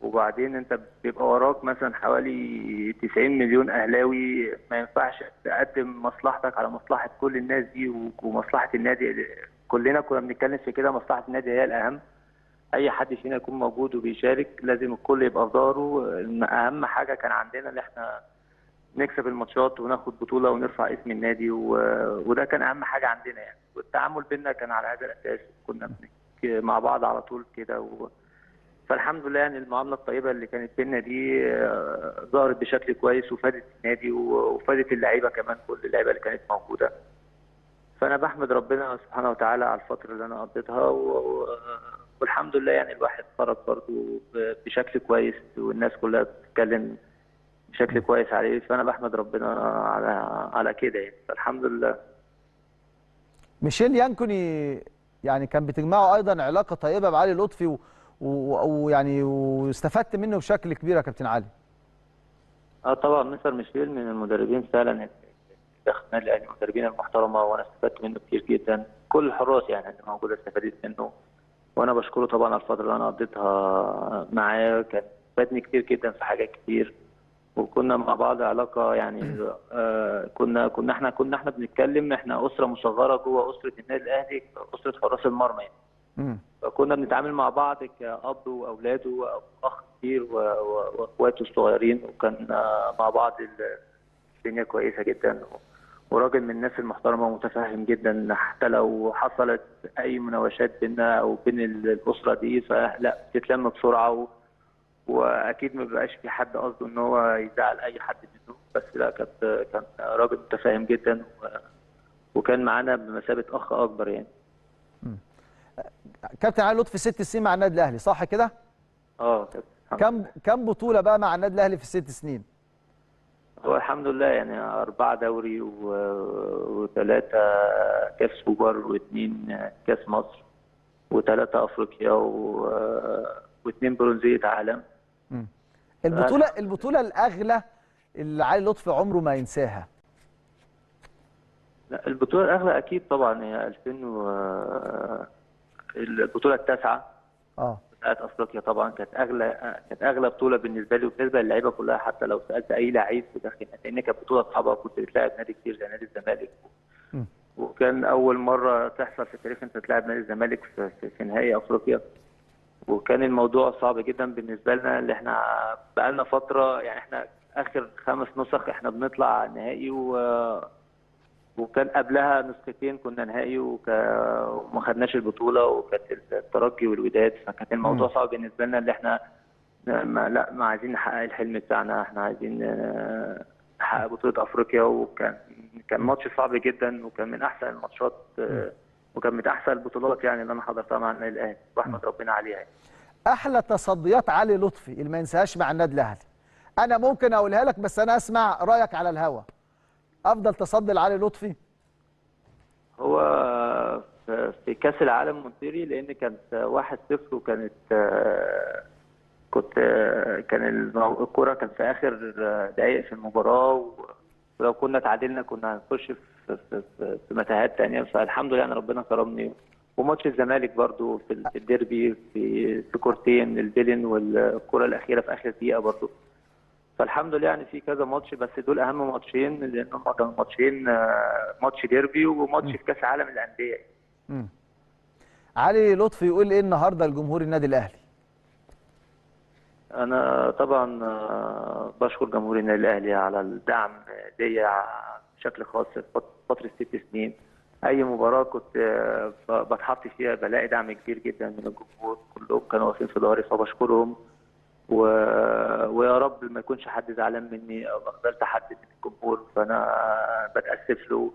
وبعدين انت بيبقى وراك مثلا حوالي 90 مليون اهلاوي، ما ينفعش تقدم مصلحتك على مصلحه كل الناس دي ومصلحه النادي. كلنا كنا بنتكلم في كده، مصلحه النادي هي الاهم. اي حد فينا يكون موجود وبيشارك لازم الكل يبقى في داره. اهم حاجه كان عندنا ان احنا نكسب الماتشات وناخد بطوله ونرفع اسم النادي، وده كان اهم حاجه عندنا يعني. والتعامل بينا كان على هذا الاساس، كنا مع بعض على طول كده فالحمد لله يعني المعامله الطيبه اللي كانت بينا دي ظهرت بشكل كويس وفادت النادي وفادت اللعيبه كمان، كل اللعيبه اللي كانت موجوده. فانا بحمد ربنا سبحانه وتعالى على الفتره اللي انا قضيتها والحمد لله يعني الواحد خرج برضه بشكل كويس والناس كلها بتتكلم بشكل كويس عليه، فانا بحمد ربنا على كده يعني، فالحمد لله. ميشيل يانكوني يعني كان بتجمعه ايضا علاقه طيبه مع علي لطفي ويعني واستفدت منه بشكل كبير يا كابتن علي. طبعا مستر ميشيل من المدربين فعلا اللي دخلنا لأهلي، المدربين المحترمه، وانا استفدت منه كتير جدا. كل الحراس يعني اللي موجوده استفادت منه، وانا بشكره طبعا على الفتره اللي انا قضيتها معاه، كان فادني كتير جدا في حاجات كتير، وكنا مع بعض علاقه يعني كنا احنا بنتكلم احنا اسره مصغره جوه اسره النادي الاهلي، اسره حراس المرمى يعني. فكنا بنتعامل مع بعض كأب وأولاده وأخ كبير وأخواته الصغيرين، وكان مع بعض الدنيا كويسة جدا، وراجل من الناس المحترمة ومتفهم جدا. حتى لو حصلت أي مناوشات بينا أو بين الأسرة دي فلا بتتلم بسرعة، وأكيد ما بيبقاش في حد قصده إن هو يزعل أي حد منه، بس لا كان راجل متفاهم جدا وكان معانا بمثابة أخ أكبر يعني. كابتن علي لطفي 6 سنين مع النادي الاهلي صح كده؟ كم بطوله بقى مع النادي الاهلي في ال6 سنين؟ هو الحمد لله يعني 4 دوري و3 كاس سوبر و2 كاس مصر و3 افريقيا و2 برونزيه عالم. البطوله الاغلى اللي علي لطفي عمره ما ينساها. لا البطوله الاغلى اكيد طبعا هي 2000 البطولة التاسعة بتاعت افريقيا، طبعا كانت اغلى بطولة بالنسبة لي وبالنسبة للعيبة كلها. حتى لو سألت أي لعيب لأن كانت بطولة صعبة، كنت بتلاعب نادي كتير زي نادي الزمالك، وكان أول مرة تحصل في التاريخ أنت تلاعب نادي الزمالك في نهائي أفريقيا، وكان الموضوع صعب جدا بالنسبة لنا اللي احنا بقالنا فترة يعني احنا آخر 5 نسخ احنا بنطلع نهائي، وكان قبلها نسختين كنا نهائي وما خدناش البطوله، وكانت الترجي والوداد، فكان الموضوع صعب بالنسبه لنا اللي احنا ما عايزين نحقق الحلم بتاعنا، احنا عايزين نحقق بطوله افريقيا. وكان ماتش صعب جدا، وكان من احسن الماتشات وكان من احسن البطولات يعني اللي انا حضرتها مع النادي الاهلي، واحمد ربنا عليها يعني. احلى تصديات علي لطفي اللي ما ينساهاش مع النادي الاهلي، انا ممكن اقولها لك بس انا اسمع رايك على الهوا. افضل تصدي لعلي لطفي هو في كاس العالم مونتيري، لان كانت 1-0 وكانت كان الكوره كانت في اخر دقائق في المباراه، ولو كنا تعادلنا كنا هنخش في متاهات ثانيه، فالحمد لله انا ربنا كرمني. وماتش الزمالك برضو في الديربي في كورتين البيلن والكوره الاخيره في اخر دقيقه برضو، فالحمد لله يعني في كذا ماتش، بس دول اهم ماتشين لانهم كانوا ماتشين، ماتش ديربي وماتش في كاس عالم للانديه. علي لطفي يقول ايه النهارده لجمهور النادي الاهلي؟ انا طبعا بشكر جمهور النادي الاهلي على الدعم ليا بشكل خاص في فتره 6 سنين. اي مباراه كنت بتحط فيها بلاقي دعم كبير جدا من الجمهور، كلهم كانوا واقفين في ظهري، فبشكرهم. ويا رب ما يكونش حد زعلان مني او اخذلت حد من الجمهور، فانا بتاسف له،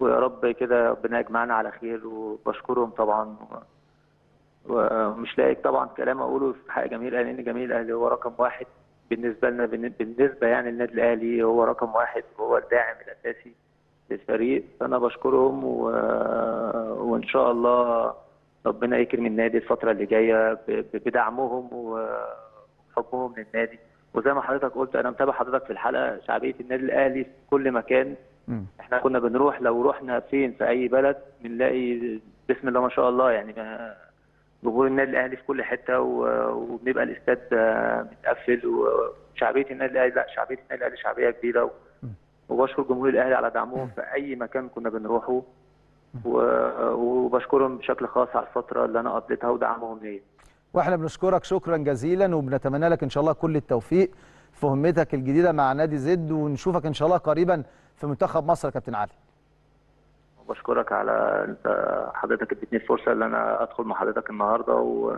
ويا رب كده ربنا يجمعنا على خير، وبشكرهم طبعا. ومش لاقي طبعا كلام اقوله في حق جماهير الاهلي، لان جماهير الاهلي هو رقم 1 بالنسبه لنا، بالنسبه يعني للنادي الاهلي هو رقم 1، وهو الداعم الاساسي للفريق، فانا بشكرهم وان شاء الله ربنا يكرم النادي الفترة اللي جاية بدعمهم وحبهم للنادي. وزي ما حضرتك قلت أنا متابع حضرتك في الحلقة، شعبية النادي الأهلي في كل مكان. احنا كنا بنروح، لو رحنا فين في أي بلد بنلاقي بسم الله ما شاء الله يعني جمهور النادي الاهلي في كل حته، وبنبقى الاستاد متقفل، وشعبيه النادي الاهلي لا شعبيه النادي الاهلي شعبيه كبيره، وبشكر جمهور الاهلي على دعمهم في اي مكان كنا بنروحه، وبشكرهم بشكل خاص على الفتره اللي انا قضيتها ودعمهم ليا. واحنا بنشكرك شكرا جزيلا، وبنتمنى لك ان شاء الله كل التوفيق في مهمتك الجديده مع نادي زد، ونشوفك ان شاء الله قريبا في منتخب مصر يا كابتن علي. بشكرك على حضرتك اديتني الفرصه اللي انا ادخل مع حضرتك النهارده،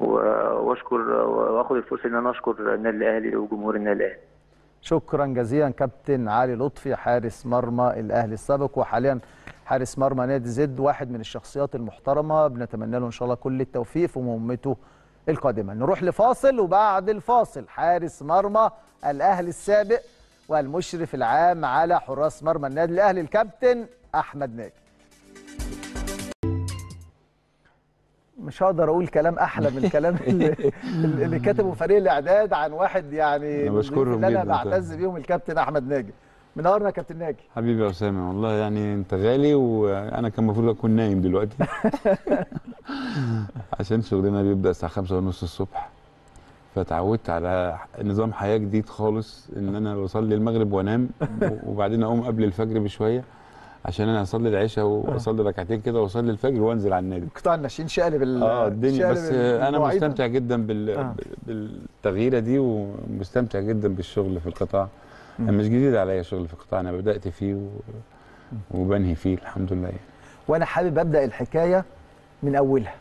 واشكر واخد الفرصه ان انا اشكر النادي الاهلي وجمهور النادي الاهلي. شكرا جزيلا كابتن علي لطفي، حارس مرمى الاهلي السابق وحاليا حارس مرمى نادي زد، واحد من الشخصيات المحترمه، بنتمنى له ان شاء الله كل التوفيق في مهمته القادمه. نروح لفاصل، وبعد الفاصل حارس مرمى الاهلي السابق والمشرف العام على حراس مرمى النادي الاهلي الكابتن أحمد ناجي. مش هقدر أقول كلام أحلى من الكلام اللي كتبه فريق الإعداد عن واحد يعني اللي أنا بعتز بيهم الكابتن أحمد ناجي. منورنا يا كابتن ناجي. حبيبي يا أسامة، والله يعني أنت غالي، وأنا كان المفروض أكون نايم دلوقتي عشان شغلنا بيبدأ الساعة 5:30 الصبح، فتعودت على نظام حياة جديد خالص، إن أنا بصلي المغرب وأنام وبعدين أقوم قبل الفجر بشوية عشان انا اصلي العشاء واصلي ركعتين كده واصلي الفجر وانزل على النادي. قطاع الناشئين شقلب الدنيا، بس انا مستمتع جدا بالتغييره دي، ومستمتع جدا بالشغل في القطاع. مش جديد عليا شغل في القطاع، انا بدات فيه وبنهي فيه الحمد لله يعني. وانا حابب ابدا الحكايه من اولها،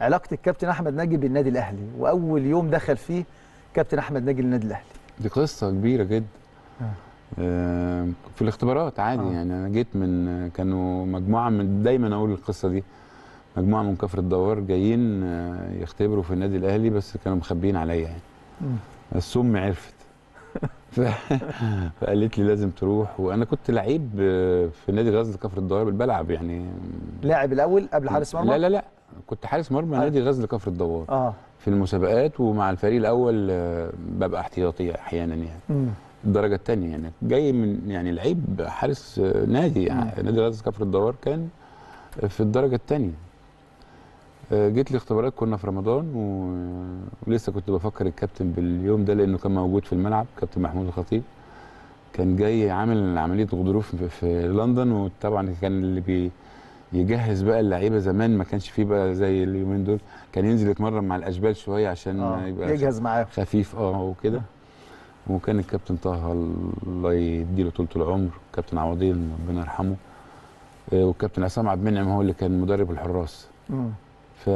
علاقه الكابتن احمد ناجي بالنادي الاهلي، واول يوم دخل فيه كابتن احمد ناجي للنادي الاهلي. دي قصه كبيره جدا. في الاختبارات عادي يعني انا جيت من كانوا مجموعه من دايما اقول القصه دي، مجموعه من كفر الدوار جايين يختبروا في النادي الاهلي، بس كانوا مخبيين عليا يعني. بس امي عرفت فقالت لي لازم تروح، وانا كنت لعيب في نادي غزل كفر الدوار بلعب يعني. لاعب الاول قبل حارس مرمى؟ لا لا لا، كنت حارس مرمى نادي غزل كفر الدوار في المسابقات، ومع الفريق الاول ببقى احتياطي احيانا يعني. الدرجه الثانيه يعني، جاي من يعني لعيب حارس نادي يعني نادي غزل كفر الدوار كان في الدرجه الثانيه. جيت الاختبارات كنا في رمضان، ولسه كنت بفكر الكابتن باليوم ده لانه كان موجود في الملعب، كابتن محمود الخطيب كان جاي عامل عمليه غضروف في لندن، وطبعا كان اللي بيجهز بقى اللعيبه زمان ما كانش فيه بقى زي اليومين دول، كان ينزل يتمرن مع الاشبال شويه عشان يبقى يجهز معاهم خفيف وكده. وكان الكابتن طه الله يديله طولة العمر، الكابتن عوضين ربنا يرحمه، والكابتن أسامة عبد المنعم هو اللي كان مدرب الحراس. ف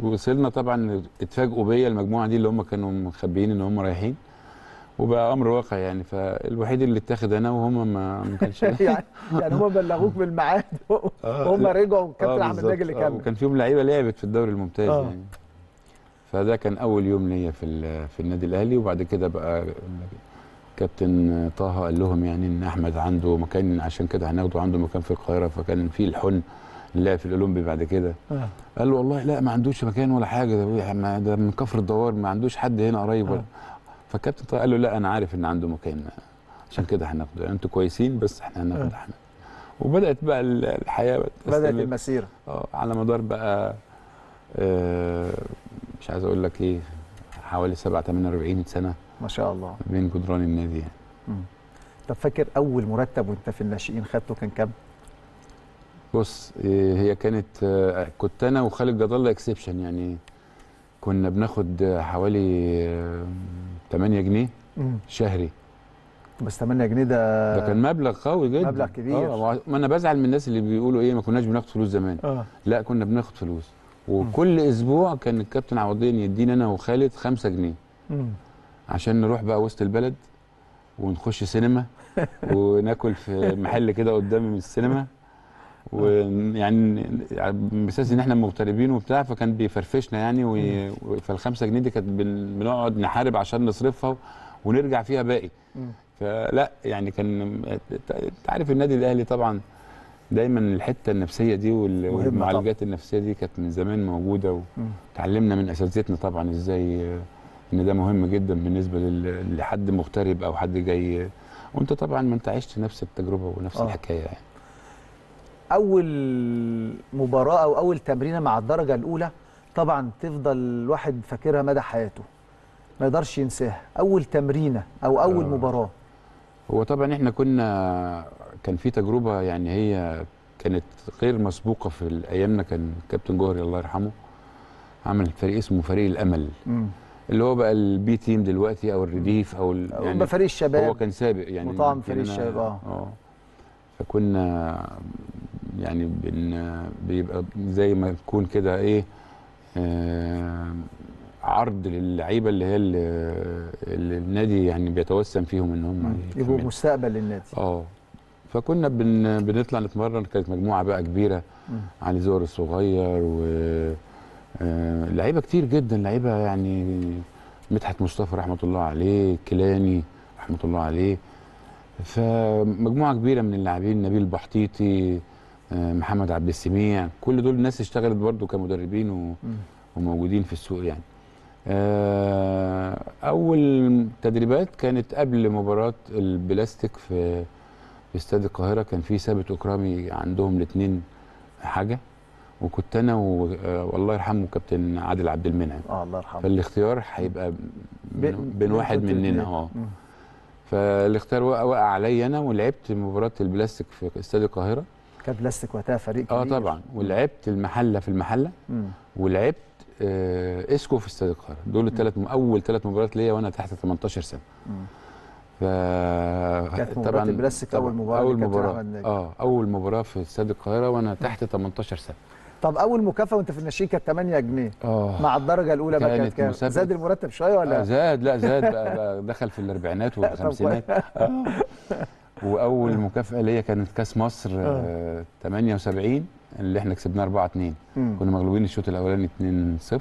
وصلنا طبعا اتفاجئوا بيا المجموعه دي اللي هم كانوا مخبيين ان هم رايحين، وبقى امر واقع يعني. فالوحيد اللي اتاخد انا، وهم ما كانش يعني هم بلغوك بالميعاد وهم رجعوا الكابتن احمد ناجي اللي كمل، وكان فيهم لعيبه لعبت في الدوري الممتاز يعني. فده كان اول يوم ليا في النادي الاهلي. وبعد كده بقى كابتن طه قال لهم يعني ان احمد عنده مكان، عشان كده هناخده، عنده مكان في القاهره، فكان في الحلم اللي في الاولمبي بعد كده. قال له والله لا ما عندوش مكان ولا حاجه، ده من كفر الدوار، ما عندوش حد هنا قريب ولا. فالكابتن طه قال له لا انا عارف ان عنده مكان، عشان كده هناخده يعني، انتوا كويسين بس احنا هناخد احمد. وبدات بقى الحياه، بدات المسيره على مدار بقى مش عايز اقول لك ايه، حوالي 48 سنه ما شاء الله بين جدران النادي يعني. طب فاكر اول مرتب وانت في الناشئين خدته كان كام؟ بص هي كنت انا وخالد جد الله اكسبشن يعني، كنا بناخد حوالي 8 جنيه شهري بس. 8 جنيه ده كان مبلغ قوي جدا، مبلغ كبير. ما انا بزعل من الناس اللي بيقولوا ايه ما كناش بناخد فلوس زمان. لا كنا بناخد فلوس، وكل اسبوع كان الكابتن عوضين يدينا انا وخالد 5 جنيه عشان نروح بقى وسط البلد ونخش سينما وناكل في محل كده قدام من السينما، ويعني باساس ان احنا مغتربين وبتاع، فكان بيفرفشنا يعني. فال5 جنيه دي كانت بنقعد نحارب عشان نصرفها ونرجع فيها باقي. فلا يعني كان انت عارف النادي الاهلي طبعا دايما الحته النفسيه دي والمعالجات النفسيه دي كانت من زمان موجوده، وتعلمنا من اساتذتنا طبعا ازاي ان ده مهم جدا بالنسبه لحد مغترب او حد جاي. وانت طبعا ما انت عشت نفس التجربه ونفس الحكايه يعني. اول مباراه او اول تمرينه مع الدرجه الاولى طبعا تفضل الواحد فاكرها مدى حياته، ما يقدرش ينساها. اول تمرينه او اول مباراه. هو طبعا احنا كان في تجربه يعني هي كانت غير مسبوقه في ايامنا. كان كابتن جوهري الله يرحمه عمل فريق اسمه فريق الامل، اللي هو بقى البي تيم دلوقتي او الرديف او يعني فريق الشباب. هو كان سابق يعني مطعم فريق الشباب. فكنا يعني بيبقى زي ما تكون كده ايه عرض للعيبه اللي هي اللي النادي يعني بيتوسم فيهم ان هم يبقوا مستقبل للنادي. فكنا بنطلع نتمرن. كانت مجموعه بقى كبيره، علي زور الصغير و لعيبه كتير جدا، لعيبه يعني مدحت مصطفى رحمه الله عليه، كيلاني رحمه الله عليه، فمجموعه كبيره من اللاعبين، نبيل بحطيطي، محمد عبد السميع، كل دول الناس اشتغلت برضو كمدربين وموجودين في السوق يعني. اول تدريبات كانت قبل مباراه البلاستيك في استاد القاهره. كان في ثابت اكرامي عندهم الاثنين حاجه، وكنت انا والله يرحمه كابتن عادل عبد المنعم الله يرحمه. فالاختيار هيبقى بين واحد مننا. فالاختيار وقع عليا انا، ولعبت مباراه البلاستيك في استاد القاهره. كان بلاستيك وقتها فريق كبير. طبعا. ولعبت المحله في المحله، ولعبت اسكو في استاد القاهره. دول الثلاث اول ثلاث مباريات ليا وانا تحت 18 سنه. ف كانت مباراه البلاستيك اول مباراه. اول مباراه اول مباراه في استاد القاهره وانا تحت 18 سنه. طب اول مكافاه وانت في الناشئين كانت 8 جنيه مع الدرجه الاولى بقى كانت كام؟ زاد المرتب شويه ولا؟ زاد، لا زاد بقى دخل في الاربعينات والخمسينات. واول مكافاه ليا كانت كاس مصر 78 اللي احنا كسبناه 4-2. كنا مغلوبين الشوط الاولاني 2-0.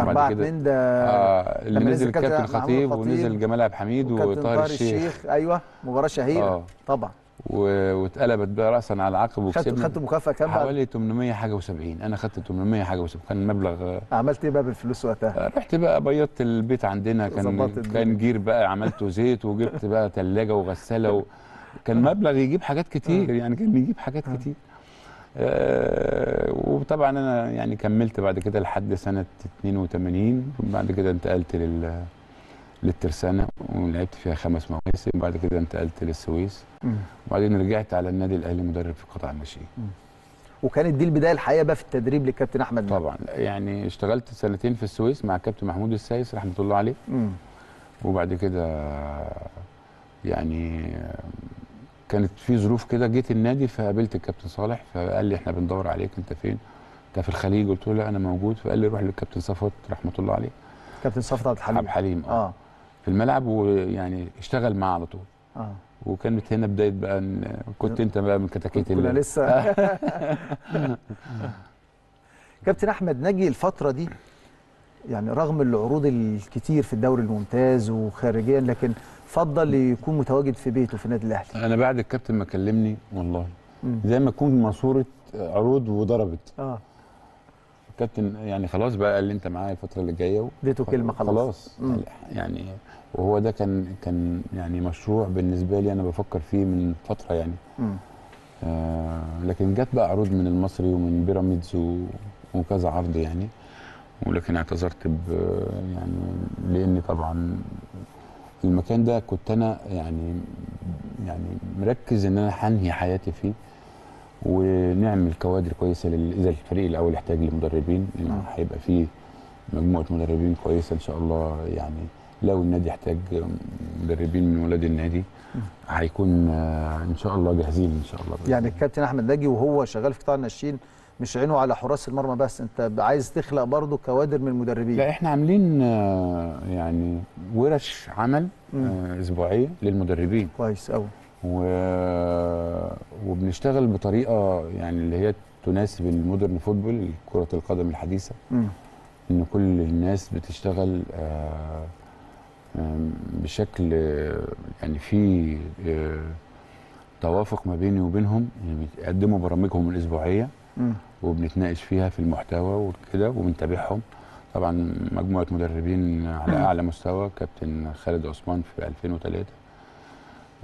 4-2 ده اللي نزل الكابتن خطيب ونزل جمال عبد الحميد وطاهر الشيخ. ايوه مباراه شهيره طبعا. واتقلبت بقى راسا على عقب وكسبنا. خدت مكافاه كام؟ حوالي 800 حاجه و70. انا خدت 800 حاجه و70. كان مبلغ. عملت ايه بقى بالفلوس وقتها؟ رحت بقى بيضت البيت عندنا. كان جير بقى عملته زيت، وجبت بقى ثلاجه وغساله كان مبلغ يجيب حاجات كتير يعني. كان بيجيب حاجات كتير. وطبعا انا يعني كملت بعد كده لحد سنه 82. بعد كده انتقلت للترسانه ولعبت فيها 5 مواسم. بعد كده انتقلت للسويس، وبعدين رجعت على النادي الاهلي مدرب في قطاع الناشئين. وكانت دي البدايه الحقيقه بقى في التدريب للكابتن احمد ناجي. طبعا يعني اشتغلت سنتين في السويس مع الكابتن محمود السايس رحمه الله عليه. وبعد كده يعني كانت في ظروف كده، جيت النادي فقابلت الكابتن صالح، فقال لي احنا بندور عليك، انت فين؟ انت في الخليج؟ قلت له لا انا موجود. فقال لي روح للكابتن صفوت رحمه الله عليه. كابتن صفوت عبد الحليم في الملعب، ويعني اشتغل معاه على طول. وكانت هنا بدايه بقى كنت انت بقى من كتاكيت كنا لسه. كابتن احمد ناجي الفتره دي يعني رغم العروض الكتير في الدوري الممتاز وخارجيا، لكن فضل يكون متواجد في بيته في النادي الاهلي. انا بعد الكابتن ما كلمني والله زي ما اكون ماسوره عروض وضربت. الكابتن يعني خلاص بقى قال لي انت معايا الفتره اللي جايه، اديته كلمه خلاص يعني. وهو ده كان يعني مشروع بالنسبه لي انا بفكر فيه من فتره يعني. لكن جت بقى عروض من المصري ومن بيراميدز وكذا عرض يعني، ولكن اعتذرت يعني لاني طبعا المكان ده كنت انا يعني مركز ان انا هنهي حياتي فيه، ونعمل كوادر كويسه اذا الفريق الاول يحتاج لمدربين. هيبقى فيه مجموعه مدربين كويسه ان شاء الله يعني. لو النادي يحتاج مدربين من ولاد النادي هيكون ان شاء الله جاهزين ان شاء الله. يعني الكابتن احمد ناجي وهو شغال في قطاع الناشئين مش عينه على حراس المرمى بس، انت عايز تخلق برضه كوادر من المدربين. لا احنا عاملين يعني ورش عمل اسبوعيه للمدربين. كويس قوي. وبنشتغل بطريقه يعني اللي هي تناسب المودرن فوتبول، كره القدم الحديثه. ان كل الناس بتشتغل بشكل يعني في توافق ما بيني وبينهم يعني. بيقدموا برامجهم الاسبوعيه وبنتناقش فيها في المحتوى وكده، وبنتابعهم. طبعا مجموعه مدربين على اعلى مستوى، كابتن خالد عثمان في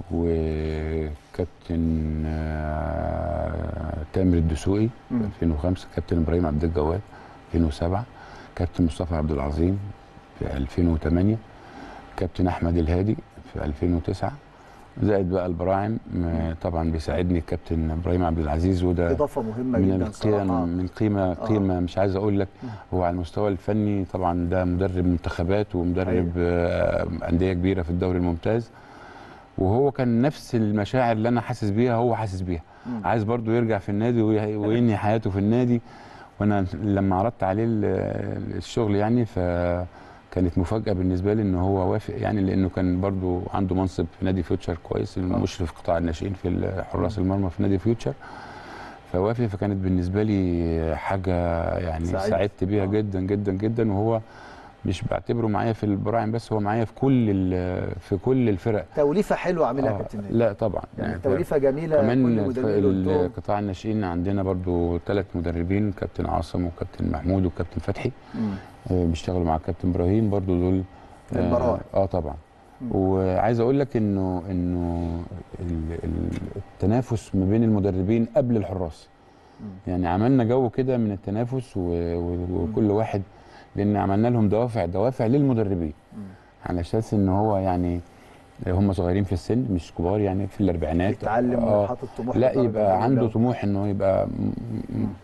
2003، وكابتن تامر الدسوقي 2005، كابتن ابراهيم عبد الجواد 2007، كابتن مصطفى عبد العظيم في 2008، كابتن احمد الهادي في 2009، زائد بقى البراعم. طبعا بيساعدني الكابتن ابراهيم عبد العزيز، وده اضافه مهمه جدا من قيمه مش عايز اقول لك. هو على المستوى الفني طبعا ده مدرب منتخبات ومدرب انديه كبيره في الدوري الممتاز، وهو كان نفس المشاعر اللي انا حاسس بيها هو حاسس بيها. عايز برضو يرجع في النادي وينهي حياته في النادي. وانا لما عرضت عليه الشغل يعني كانت مفاجأة بالنسبة لي إن هو وافق، يعني لأنه كان برضو عنده منصب في نادي فيوتشر كويس، مشرف قطاع الناشئين في حراس المرمى في نادي فيوتشر، فوافق. فكانت بالنسبة لي حاجة يعني سعدت بيها جدا جدا جدا. وهو مش بعتبره معايا في البراعم بس، هو معايا في كل الفرق. توليفه حلوه عاملها كابتن ناجي. لا طبعا يعني توليفه جميله. كمان قطاع الناشئين عندنا برضو 3 مدربين، كابتن عاصم وكابتن محمود وكابتن فتحي، بيشتغلوا مع كابتن ابراهيم برضو، دول البراعم. طبعا. وعايز اقول لك انه التنافس ما بين المدربين قبل الحراس، يعني عملنا جو كده من التنافس، وكل واحد، لأن عملنا لهم دوافع للمدربين على أساس إن هو يعني هم صغيرين في السن، مش كبار يعني في الأربعينات، يتعلم وحاطط طموح، لا يبقى عنده طموح إنه يبقى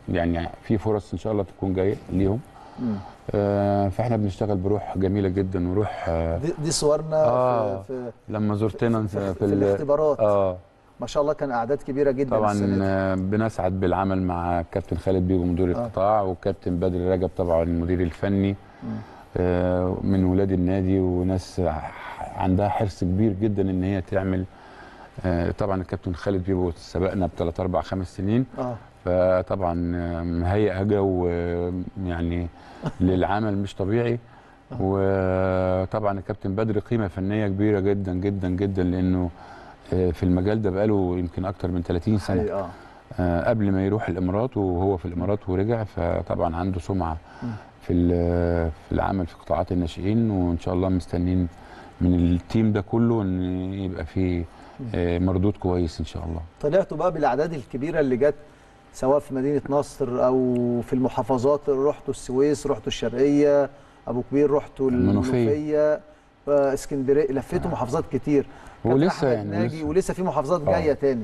يعني في فرص إن شاء الله تكون جاية ليهم. فاحنا بنشتغل بروح جميله جدا وروح. دي صورنا في لما زرتنا في الاختبارات. ما شاء الله كان اعداد كبيره جدا طبعا السنة. بنسعد بالعمل مع الكابتن خالد بيبو مدير القطاع، والكابتن بدر رجب طبعا المدير الفني، من ولاد النادي وناس عندها حرص كبير جدا ان هي تعمل. طبعا الكابتن خالد بيبو سبقنا ب3 4 5 سنين، فطبعا مهيئ جو يعني للعمل مش طبيعي. وطبعا الكابتن بدر قيمه فنيه كبيره جدا جدا جدا، لانه في المجال ده بقاله يمكن أكتر من 30 سنة قبل ما يروح الإمارات، وهو في الإمارات ورجع، فطبعا عنده سمعة في العمل في قطاعات الناشئين. وإن شاء الله مستنين من التيم ده كله إن يبقى فيه مردود كويس إن شاء الله. طلعتوا بقى بالأعداد الكبيرة اللي جت، سواء في مدينة نصر أو في المحافظات، رحتوا السويس، رحتوا الشرقية، أبو كبير، رحتوا المنوفية، اسكندريه، لفيتوا محافظات كتير. ولسه يعني ناجي، ولسه في محافظات جايه تاني.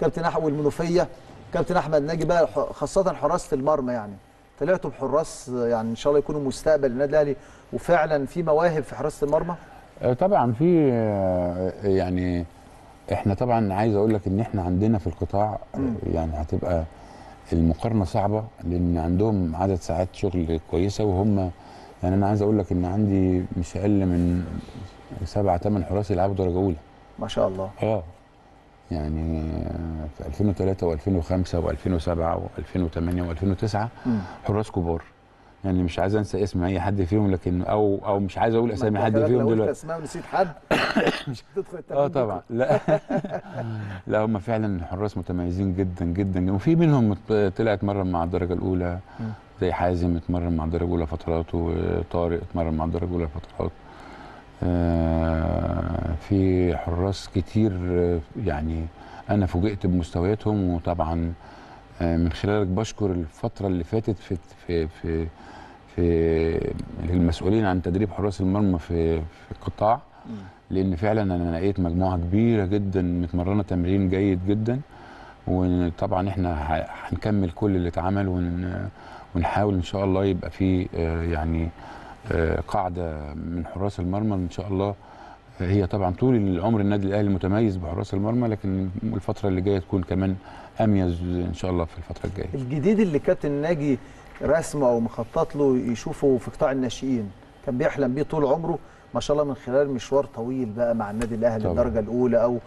كابتن احمد والمنوفيه، كابتن احمد ناجي بقى خاصه حراسه المرمى، يعني طلعتوا بحراس يعني ان شاء الله يكونوا مستقبل النادي الاهلي، وفعلا في مواهب في حراسه المرمى. طبعا في يعني احنا طبعا عايز اقول لك ان احنا عندنا في القطاع يعني هتبقى المقارنه صعبه، لان عندهم عدد ساعات شغل كويسه، وهم يعني انا عايز اقول لك ان عندي مش اقل من 7 8 حراس يلعبوا درجه اولى. ما شاء الله. يعني في 2003 و2005 و2007 و2008 و2009 حراس كبار، يعني مش عايز انسى اسم اي حد فيهم، لكن او مش عايز اقول اسامي حد فيهم دلوقتي. اسماء ونسيت حد مش هتدخل التمرين. طبعا لا لا هم فعلا حراس متميزين جدا جدا، وفي منهم طلع اتمرن مع الدرجه الاولى، زي حازم اتمرن مع الدرجه الاولى فترات، وطارق اتمرن مع الدرجه الاولى فترات. في حراس كتير يعني انا فوجئت بمستوياتهم. وطبعا من خلالك بشكر الفتره اللي فاتت في المسؤولين عن تدريب حراس المرمى في القطاع، لان فعلا انا لقيت مجموعه كبيره جدا متمرنه تمرين جيد جدا. وطبعا احنا هنكمل كل اللي اتعمل، ونحاول ان شاء الله يبقى في يعني قاعده من حراس المرمى ان شاء الله. هي طبعا طول العمر النادي الاهلي متميز بحراس المرمى، لكن الفتره اللي جايه تكون كمان اميز ان شاء الله في الفتره الجايه. الجديد اللي كابتن ناجي رسمه او مخطط له يشوفه في قطاع الناشئين، كان بيحلم بيه طول عمره، ما شاء الله من خلال مشوار طويل بقى مع النادي الاهلي الدرجه الاولى، او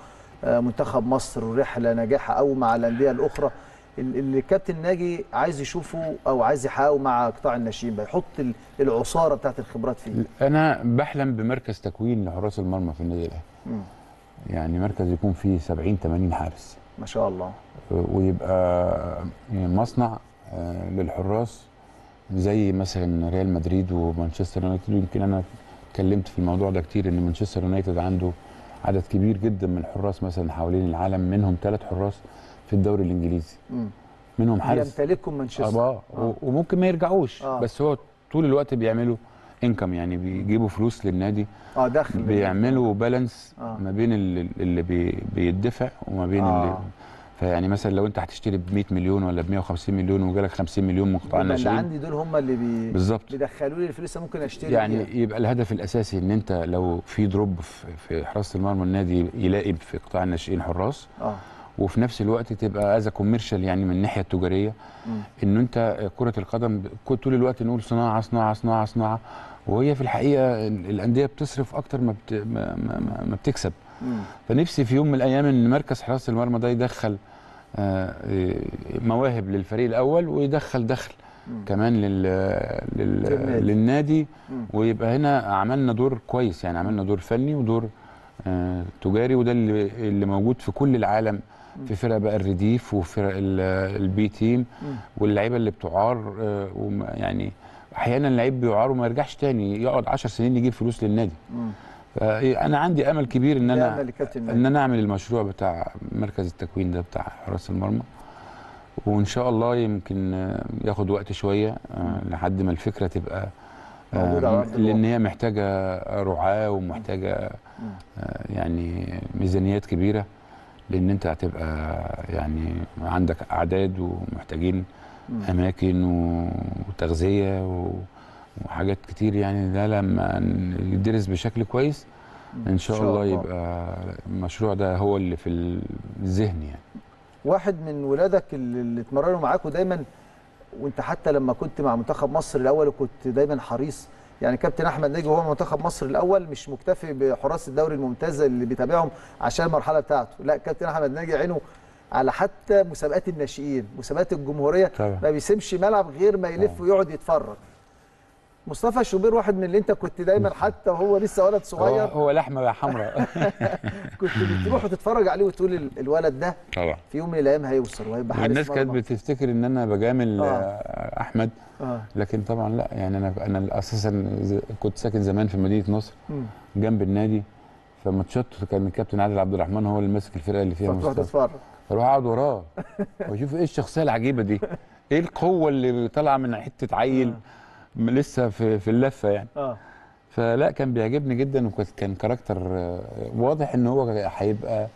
منتخب مصر رحله ناجحه، او مع الانديه الاخرى. اللي الكابتن ناجي عايز يشوفه او عايز يحققه مع قطاع الناشئين، بيحط العصاره بتاعت الخبرات فيه. انا بحلم بمركز تكوين لحراس المرمى في النادي الاهلي، يعني مركز يكون فيه 70 80 حارس ما شاء الله، ويبقى مصنع للحراس زي مثلا ريال مدريد ومانشستر يونايتد. يمكن انا اتكلمت في الموضوع ده كتير، ان مانشستر يونايتد عنده عدد كبير جدا من الحراس مثلا حوالين العالم، منهم 3 حراس في الدوري الانجليزي، منهم حارس يمتلكهم مانشستر وممكن ما يرجعوش، بس هو طول الوقت بيعملوا انكم، يعني بيجيبوا فلوس للنادي، دخل، بيعملوا بالانس ما بين اللي بيدفع وما بين اللي، فيعني مثلا لو انت هتشتري ب 100 مليون ولا ب 150 مليون وجالك 50 مليون من قطاع الناشئين، اللي عندي دول هم اللي بيدخلوا لي الفلوس ممكن اشتري يعني بيها. يبقى الهدف الاساسي ان انت لو في دروب في حراسه المرمى النادي يلاقي في قطاع الناشئين حراس، وفي نفس الوقت تبقى از كوميرشال، يعني من الناحيه التجاريه، ان انت كره القدم طول الوقت نقول صناعه صناعه صناعه صناعه، وهي في الحقيقه الانديه بتصرف اكتر ما بتكسب. فنفسي في يوم من الايام ان مركز حراسه المرمى ده يدخل مواهب للفريق الاول، ويدخل دخل كمان للنادي، ويبقى هنا عملنا دور كويس، يعني عملنا دور فني ودور تجاري، وده اللي موجود في كل العالم، في فرق بقى الرديف وفرق البي تيم واللعيبه اللي بتعار، يعني احيانا اللعيب بيعار وما يرجعش تاني، يقعد 10 سنين يجيب فلوس للنادي. انا عندي امل كبير ان انا اعمل المشروع بتاع مركز التكوين ده بتاع حراس المرمى، وان شاء الله يمكن ياخد وقت شويه لحد ما الفكره تبقى موجوده، لان هي محتاجه رعاه ومحتاجه يعني ميزانيات كبيره، لان انت هتبقى يعني عندك اعداد ومحتاجين اماكن وتغذيه وحاجات كتير، يعني ده لما يدرس بشكل كويس ان شاء الله يبقى المشروع ده هو اللي في الذهن. يعني واحد من ولادك اللي اتمرنوا معاك ودايما، وانت حتى لما كنت مع منتخب مصر الاول كنت دايما حريص، يعني كابتن احمد ناجي وهو منتخب مصر الاول مش مكتفي بحراس الدوري الممتازه اللي بيتابعهم عشان المرحله بتاعته، لا كابتن احمد ناجي عينه على حتى مسابقات الناشئين، مسابقات الجمهوريه، ما بيسيبش ملعب غير ما يلف ويقعد يتفرج. مصطفى شوبير واحد من اللي انت كنت دايما حتى وهو لسه ولد صغير، هو لحمه يا حمراء كنت بتروح وتتفرج عليه وتقول الولد ده في يوم من الايام هيوصل وهيبقى حارس مرمى. الناس كانت بتفتكر ان انا بجامل احمد، لكن طبعا لا، يعني انا اساسا كنت ساكن زمان في مدينه نصر جنب النادي، فماتشات كان الكابتن عادل عبد الرحمن هو اللي ماسك الفرقه اللي فيها مصطفى، تتفرج اروح اقعد وراه واشوف ايه الشخصيه العجيبه دي، ايه القوه اللي طالعه من حته عيل لسه في اللفه يعني. فلا كان بيعجبني جدا، وكان كاركتر واضح ان هو هيبقى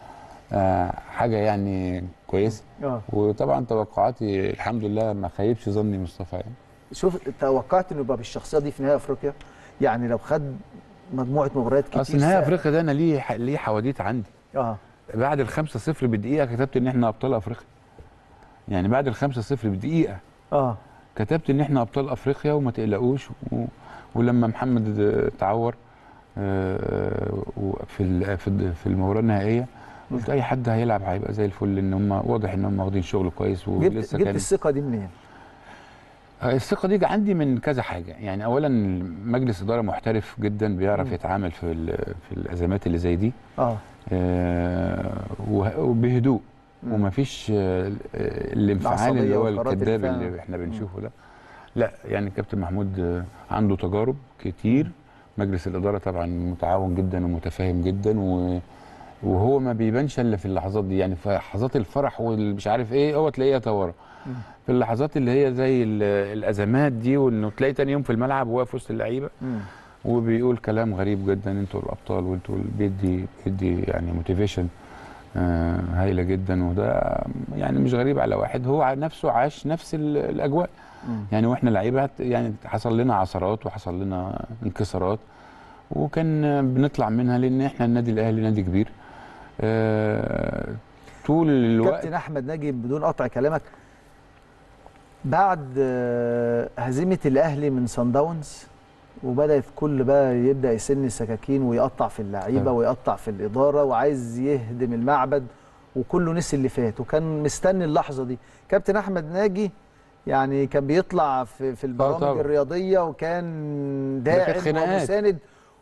حاجه يعني كويسه. وطبعا توقعاتي الحمد لله ما خيبش ظني مصطفى. يعني شوف، توقعت انه يبقى بالشخصيه دي في نهائي افريقيا، يعني لو خد مجموعه مباريات كتير. اصل نهائي افريقيا ده انا ليه حواديت عندي. بعد ال5-0 بدقيقه كتبت ان احنا ابطال افريقيا. يعني بعد ال5-0 بدقيقه كتبت ان احنا ابطال افريقيا وما تقلقوش. ولما محمد اتعور في المباراه النهائيه قلت اي حد هيلعب هيبقى زي الفل، ان هم واضح ان هم واخدين شغل كويس. ولسه جبت الثقه دي منين؟ الثقه دي عندي من كذا حاجه، يعني اولا مجلس اداره محترف جدا بيعرف يتعامل في الازمات اللي زي دي وبهدوء، ومفيش الانفعال اللي هو الكذاب اللي احنا بنشوفه ده. لا يعني الكابتن محمود عنده تجارب كتير، مجلس الاداره طبعا متعاون جدا ومتفاهم جدا، وهو ما بيبانش الا في اللحظات دي، يعني في لحظات الفرح والمش عارف ايه هو تلاقيه يتوارى، في اللحظات اللي هي زي الازمات دي، وانه تلاقي تاني يوم في الملعب واقف وسط اللعيبه وبيقول كلام غريب جدا، انتوا الابطال، وانتوا بيدي يعني موتيفيشن هايله جدا. وده يعني مش غريب على واحد هو نفسه عاش نفس الاجواء. يعني واحنا لعيبه يعني حصل لنا عثرات وحصل لنا انكسارات، وكان بنطلع منها، لان احنا النادي الاهلي نادي كبير. طول الوقت كابتن احمد ناجي، بدون قطع كلامك، بعد هزيمه الاهلي من صن داونز وبدا في كل بقى يبدا يسن السكاكين ويقطع في اللعيبه ويقطع في الاداره وعايز يهدم المعبد، وكله نسي اللي فات وكان مستني اللحظه دي. كابتن احمد ناجي يعني كان بيطلع في البرامج الرياضيه، وكان داعم ومساند،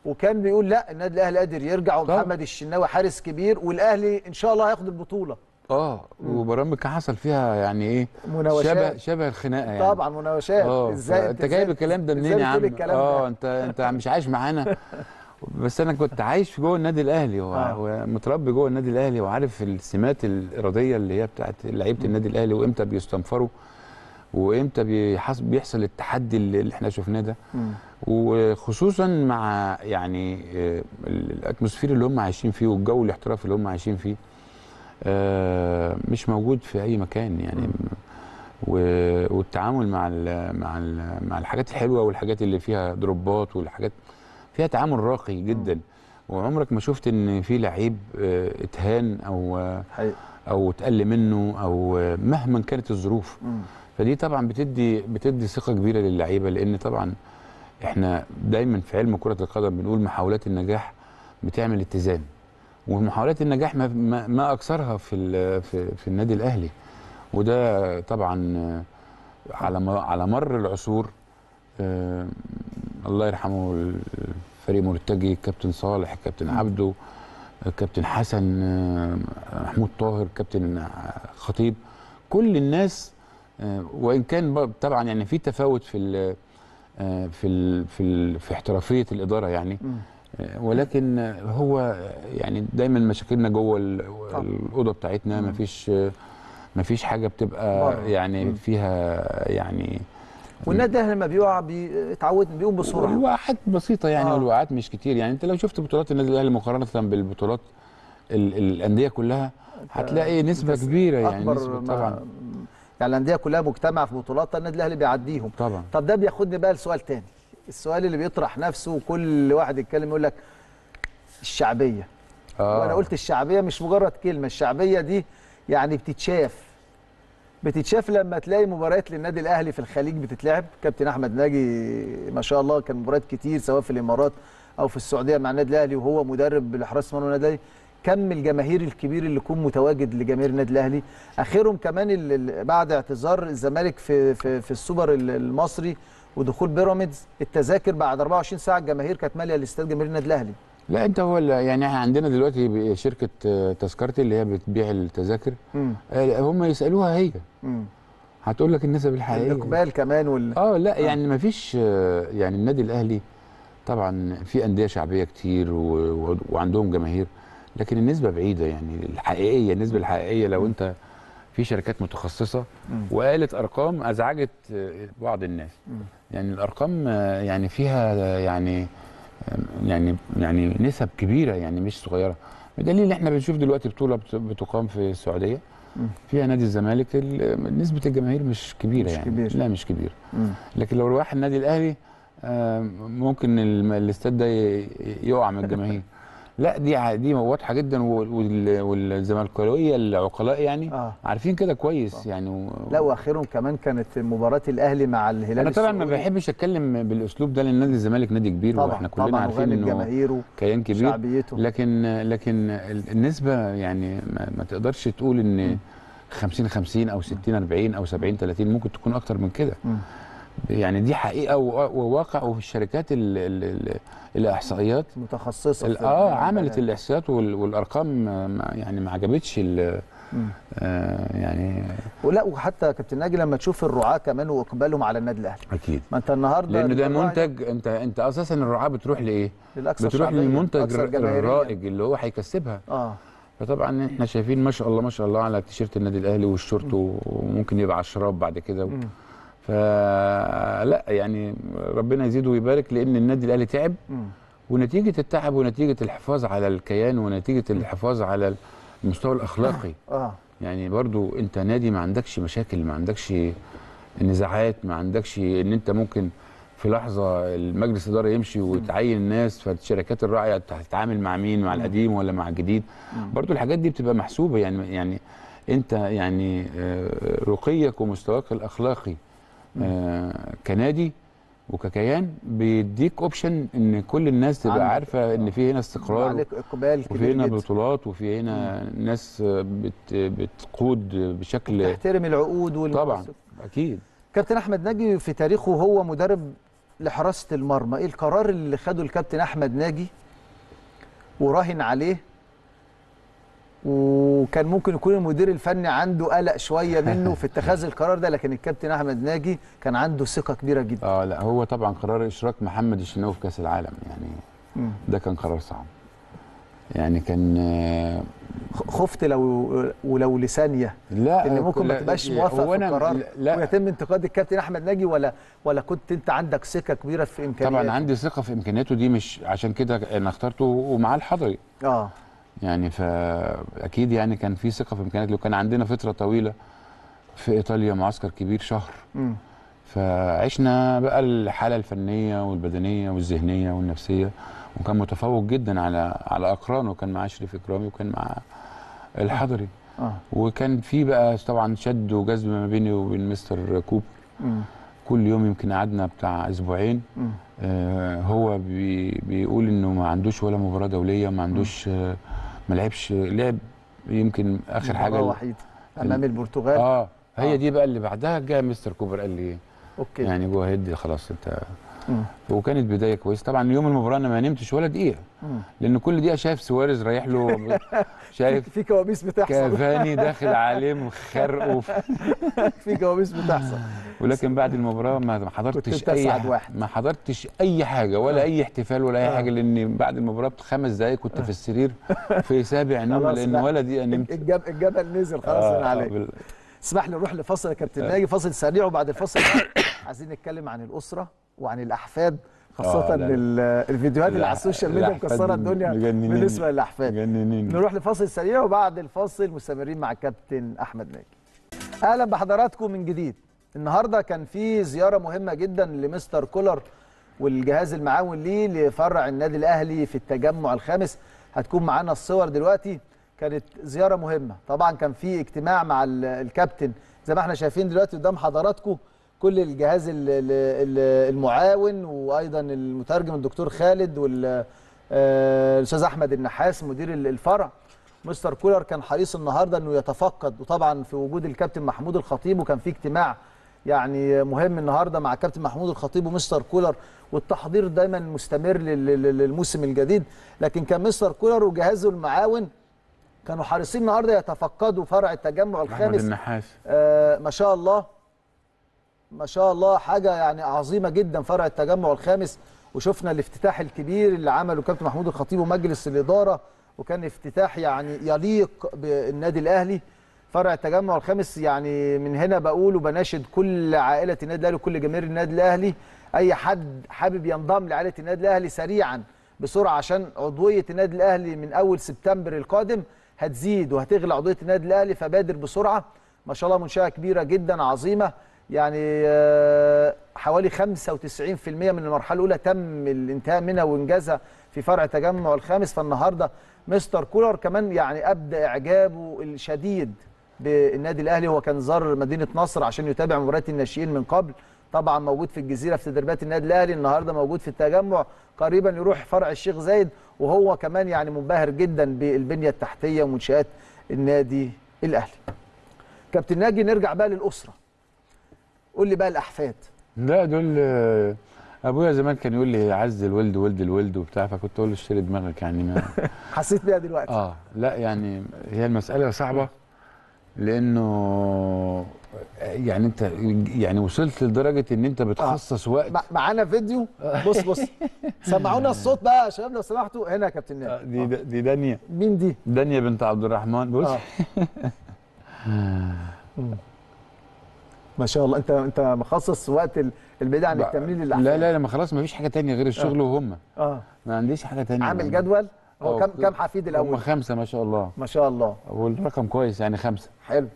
وكان بيقول لا النادي الاهلي قادر يرجع، ومحمد الشناوي حارس كبير، والاهلي ان شاء الله هياخد البطوله. وبرامج كان حصل فيها يعني ايه مناوشات، شبه الخناقه يعني، طبعا مناوشات. ازاي انت جايب الكلام ده منين يا عم؟ انت مش عايش معانا بس انا كنت عايش جوه النادي الاهلي ومتربي جوه النادي الاهلي وعارف السمات الاراديه اللي هي بتاعت لعيبه النادي الاهلي، وامتى بيستنفروا وامتى بيحصل التحدي اللي احنا شفناه ده، وخصوصا مع يعني الاتموسفير اللي هم عايشين فيه والجو الاحترافي اللي هم عايشين فيه مش موجود في اي مكان يعني. والتعامل مع ال مع ال مع الحاجات الحلوه والحاجات اللي فيها دروبات والحاجات فيها تعامل راقي جدا، وعمرك ما شفت ان في لعيب اتهان او اتقل منه او مهما كانت الظروف. فدي طبعا بتدي ثقه كبيره للعيبه، لان طبعا احنا دايما في علم كره القدم بنقول محاولات النجاح بتعمل اتزان، ومحاولات النجاح ما اكثرها في النادي الاهلي، وده طبعا على مر العصور. الله يرحمه الفريق مرتجي، كابتن صالح، كابتن عبده، كابتن حسن، محمود طاهر، كابتن خطيب، كل الناس وان كان طبعا يعني في تفاوت في ال في ال في, ال في احترافيه الاداره يعني، ولكن هو يعني دايما مشاكلنا جوه الاوضه بتاعتنا، ما فيش حاجه بتبقى يعني فيها يعني. والنادي الاهلي لما بيقع بيقوم بسرعه، وقعات بسيطه يعني والوقعات مش كتير يعني. انت لو شفت بطولات النادي الاهلي مقارنه بالبطولات الانديه كلها هتلاقي نسبه كبيره يعني، نسبة طبعا يعني الانديه كلها مجتمعه في بطولات، النادي الاهلي بيعديهم طبعا. طب ده بياخدني بقى لسؤال تاني، السؤال اللي بيطرح نفسه وكل واحد يتكلم يقول لك الشعبيه. وانا قلت الشعبيه مش مجرد كلمه، الشعبيه دي يعني بتتشاف لما تلاقي مباريات للنادي الاهلي في الخليج بتتلعب. كابتن احمد ناجي ما شاء الله كان مباريات كتير سواء في الامارات او في السعوديه مع النادي الاهلي وهو مدرب لحراس مرمى النادي الاهلي. كم الجماهير الكبير اللي يكون متواجد لجماهير النادي الاهلي، اخرهم كمان بعد اعتذار الزمالك في السوبر المصري ودخول بيراميدز، التذاكر بعد 24 ساعه الجماهير كانت ماليه الاستاد جماهير النادي الاهلي. لا انت هو يعني احنا عندنا دلوقتي شركه تذكرتي اللي هي بتبيع التذاكر، هم يسالوها هي هتقول لك النسب الحقيقيه الاقبال كمان لا يعني ما فيش يعني. النادي الاهلي طبعا في انديه شعبيه كتير وعندهم جماهير، لكن النسبه بعيده يعني الحقيقيه، النسبه الحقيقيه لو انت في شركات متخصصه وقالت ارقام ازعجت بعض الناس يعني الارقام يعني فيها يعني نسب كبيره يعني مش صغيره. بدليل ان احنا بنشوف دلوقتي بطوله بتقام في السعوديه فيها نادي الزمالك نسبه الجماهير مش كبيره يعني لا مش كبيره، لكن لو راح النادي الاهلي ممكن الاستاد ده يقع من الجماهير. لا دي واضحه جدا، والزملكاويه العقلاء يعني عارفين كده كويس يعني. لا واخرهم كمان كانت مباراه الاهلي مع الهلال. انا طبعا ما بحبش اتكلم بالاسلوب ده لان نادي الزمالك نادي كبير واحنا كلنا عارفين انه كيان كبير شعبيته. لكن النسبه يعني ما تقدرش تقول ان 50-50 او 60-40 او 70-30، ممكن تكون اكتر من كده يعني. دي حقيقه وواقع، وفي الشركات الاحصائيات متخصصه عملت الاحصائيات والارقام يعني ما عجبتش يعني. ولا وحتى كابتن ناجي لما تشوف الرعاه كمان واقبالهم على النادي الاهلي اكيد، ما انت النهارده لان ده منتج. انت اساسا الرعاه بتروح لايه؟ بتروح للمنتج الرائج اللي هو هيكسبها. فطبعا احنا شايفين ما شاء الله على تيشيرت النادي الاهلي والشورت، وممكن يبقى على الشراب بعد كده فلا يعني ربنا يزيده ويبارك، لان النادي الاهلي تعب، ونتيجه التعب ونتيجه الحفاظ على الكيان ونتيجه الحفاظ على المستوى الاخلاقي يعني. برضو انت نادي ما عندكش مشاكل، ما عندكش نزاعات، ما عندكش ان انت ممكن في لحظه المجلس الاداره يمشي وتعين الناس، فالشركات الراعيه هتتعامل مع مين، مع القديم ولا مع الجديد. برضو الحاجات دي بتبقى محسوبه يعني انت يعني رقيك ومستواك الاخلاقي كنادي وككيان بيديك اوبشن ان كل الناس تبقى عارفه ان في هنا استقرار وفي هنا بطولات وفي هنا ناس بتقود بشكل تحترم العقود طبعا اكيد. كابتن احمد ناجي في تاريخه هو مدرب لحراسه المرمى، ايه القرار اللي خده الكابتن احمد ناجي وراهن عليه، وكان ممكن يكون المدير الفني عنده قلق شويه منه في اتخاذ القرار ده، لكن الكابتن احمد ناجي كان عنده ثقه كبيره جدا؟ لا هو طبعا قرار اشراك محمد الشناوي في كاس العالم يعني ده كان قرار صعب يعني. كان خفت ولو لثانيه ان ممكن ما تبقاش موافق في القرار ويتم انتقاد الكابتن احمد ناجي، ولا كنت انت عندك ثقه كبيره في امكانياته؟ طبعا عندي ثقه في امكانياته دي، مش عشان كده انا اخترته ومعاه الحضري يعني، فاكيد يعني كان في ثقه في امكانياته. لو كان عندنا فتره طويله في ايطاليا معسكر كبير شهر، فعشنا بقى الحاله الفنيه والبدنيه والذهنيه والنفسيه، وكان متفوق جدا على اقرانه. كان مع اشرف اكرامي وكان مع الحضري، وكان في بقى طبعا شد وجذب ما بيني وبين مستر كوب. كل يوم يمكن قعدنا بتاع اسبوعين، هو بيقول انه ما عندوش ولا مباراه دوليه، ما عندوش، ما لعبش، لعب يمكن اخر حاجه مباراه وحيده امام البرتغال. هي دي بقى اللي بعدها جاء مستر كوبر قال لي اوكي يعني جوه هدي خلاص انت. وكانت بدايه كويسه طبعا. يوم المباراه انا ما نمتش ولا دقيقه، لان كل دقيقه شايف سواريز رايح له، شايف في كوابيس بتحصل، كافاني داخل عليه مخرقه، في كوابيس بتحصل. ولكن بعد المباراه ما حضرتش اي حاجه، ولا اي احتفال ولا اي حاجه، لان بعد المباراه بخمس دقائق كنت في السرير في سابع نوم، لان ولا دقيقه نمت. الجبل نزل خلاص من عليك. اسمح لي نروح لفاصل يا كابتن ناجي، فاصل سريع، وبعد الفاصل عايزين نتكلم عن الاسره وعن الاحفاد، خاصه الفيديوهات اللي على السوشيال ميديا مكسره الدنيا بالنسبه للاحفاد. نروح لفاصل سريع، وبعد الفاصل مستمرين مع كابتن احمد ناجي. اهلا بحضراتكم من جديد. النهارده كان في زياره مهمه جدا لمستر كولر والجهاز المعاون ليه لفرع النادي الاهلي في التجمع الخامس، هتكون معانا الصور دلوقتي. كانت زياره مهمه طبعا، كان في اجتماع مع الكابتن زي ما احنا شايفين دلوقتي قدام حضراتكم، كل الجهاز المعاون وايضا المترجم الدكتور خالد والاستاذ احمد النحاس مدير الفرع. مستر كولر كان حريص النهارده انه يتفقد، وطبعا في وجود الكابتن محمود الخطيب، وكان في اجتماع يعني مهم النهارده مع الكابتن محمود الخطيب ومستر كولر، والتحضير دايما مستمر للموسم الجديد. لكن كان مستر كولر وجهازه المعاون كانوا حريصين النهارده يتفقدوا فرع التجمع الخامس. احمد النحاس ما شاء الله ما شاء الله، حاجة يعني عظيمة جدا فرع التجمع الخامس. وشفنا الافتتاح الكبير اللي عمله كابتن محمود الخطيب ومجلس الإدارة، وكان افتتاح يعني يليق بالنادي الأهلي. فرع التجمع الخامس يعني من هنا بقول وبناشد كل عائلة النادي الأهلي وكل جماهير النادي الأهلي، أي حد حابب ينضم لعائلة النادي الأهلي سريعا بسرعة، عشان عضوية النادي الأهلي من أول سبتمبر القادم هتزيد وهتغلى عضوية النادي الأهلي، فبادر بسرعة. ما شاء الله منشأة كبيرة جدا عظيمة، يعني حوالي 95% من المرحله الاولى تم الانتهاء منها وانجازها في فرع التجمع الخامس. فالنهارده مستر كولر كمان يعني ابدى اعجابه الشديد بالنادي الاهلي. هو كان زار مدينه نصر عشان يتابع مباريات الناشئين من قبل، طبعا موجود في الجزيره في تدريبات النادي الاهلي، النهارده موجود في التجمع، قريبا يروح فرع الشيخ زايد. وهو كمان يعني منبهر جدا بالبنيه التحتيه ومنشآت النادي الاهلي. كابتن ناجي، نرجع بقى للاسره. قول لي بقى الاحفاد. لا دول ابويا زمان كان يقول لي عز الولد ولد الولد وبتاع، فكنت اقول له اشتري دماغك يعني ما حسيت بيها دلوقتي. لا يعني هي المساله صعبه، لانه يعني انت يعني وصلت لدرجه ان انت بتخصص وقت. معانا فيديو، بص سمعونا الصوت بقى يا شباب لو سمحتوا. هنا يا كابتن ناجي. دي دانيا. مين دي؟ دانيا بنت عبد الرحمن. بص ما شاء الله، انت مخصص وقت البعيد عن التمرين للاحفاد. لا ما خلاص ما فيش حاجه ثانيه غير الشغل وهم. ما عنديش حاجه ثانيه. عامل جدول هو كم حفيد الاول؟ هم 5 ما شاء الله. ما شاء الله، والرقم كويس يعني 5 حلو.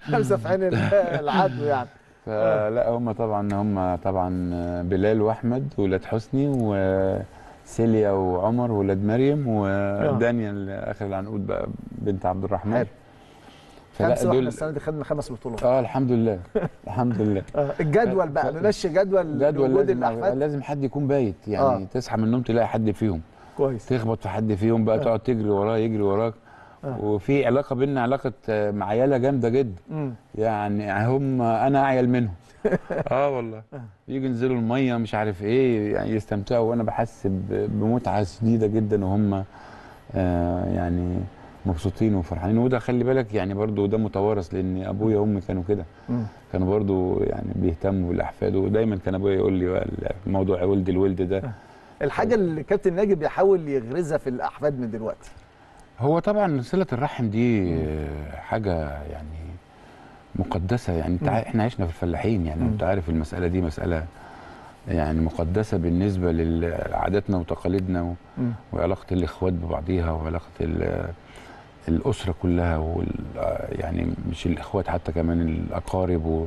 5 في عين العدو يعني. فلا هم طبعا بلال واحمد ولاد حسني وسيليا وعمر ولاد مريم ودانيال اخر العنقود بقى بنت عبد الرحمن. حلو. خمسة واحنا السنة دي خدنا 5 بطولات. الحمد لله الحمد لله. الجدول بقى ماشي جدول وجود الاحفاد. لازم حد يكون بايت يعني، تصحى من النوم تلاقي حد فيهم كويس، تخبط في حد فيهم بقى، تقعد تجري وراه يجري وراك. وفي علاقة بينا، علاقة مع عيالة جامدة جدا يعني. هم أنا أعيل منهم. والله يجي ينزلوا المية مش عارف إيه يعني، يستمتعوا وأنا بحس بمتعة شديدة جدا، وهم يعني مبسوطين وفرحانين. وده خلي بالك يعني برضو ده متوارث، لان ابويا وامي كانوا كده، كانوا برضو يعني بيهتموا بالاحفاد. ودايما كان ابويا يقول لي بقى الموضوع ولد الولد ده الحاجه اللي الكابتن ناجي بيحاول يغرزها في الاحفاد من دلوقتي. هو طبعا صله الرحم دي حاجه يعني مقدسه، يعني احنا عشنا في الفلاحين، يعني انت عارف المساله دي مساله يعني مقدسه بالنسبه لعاداتنا وتقاليدنا وعلاقه الاخوات ببعضيها وعلاقه الاسره كلها يعني مش الاخوات حتى كمان الاقارب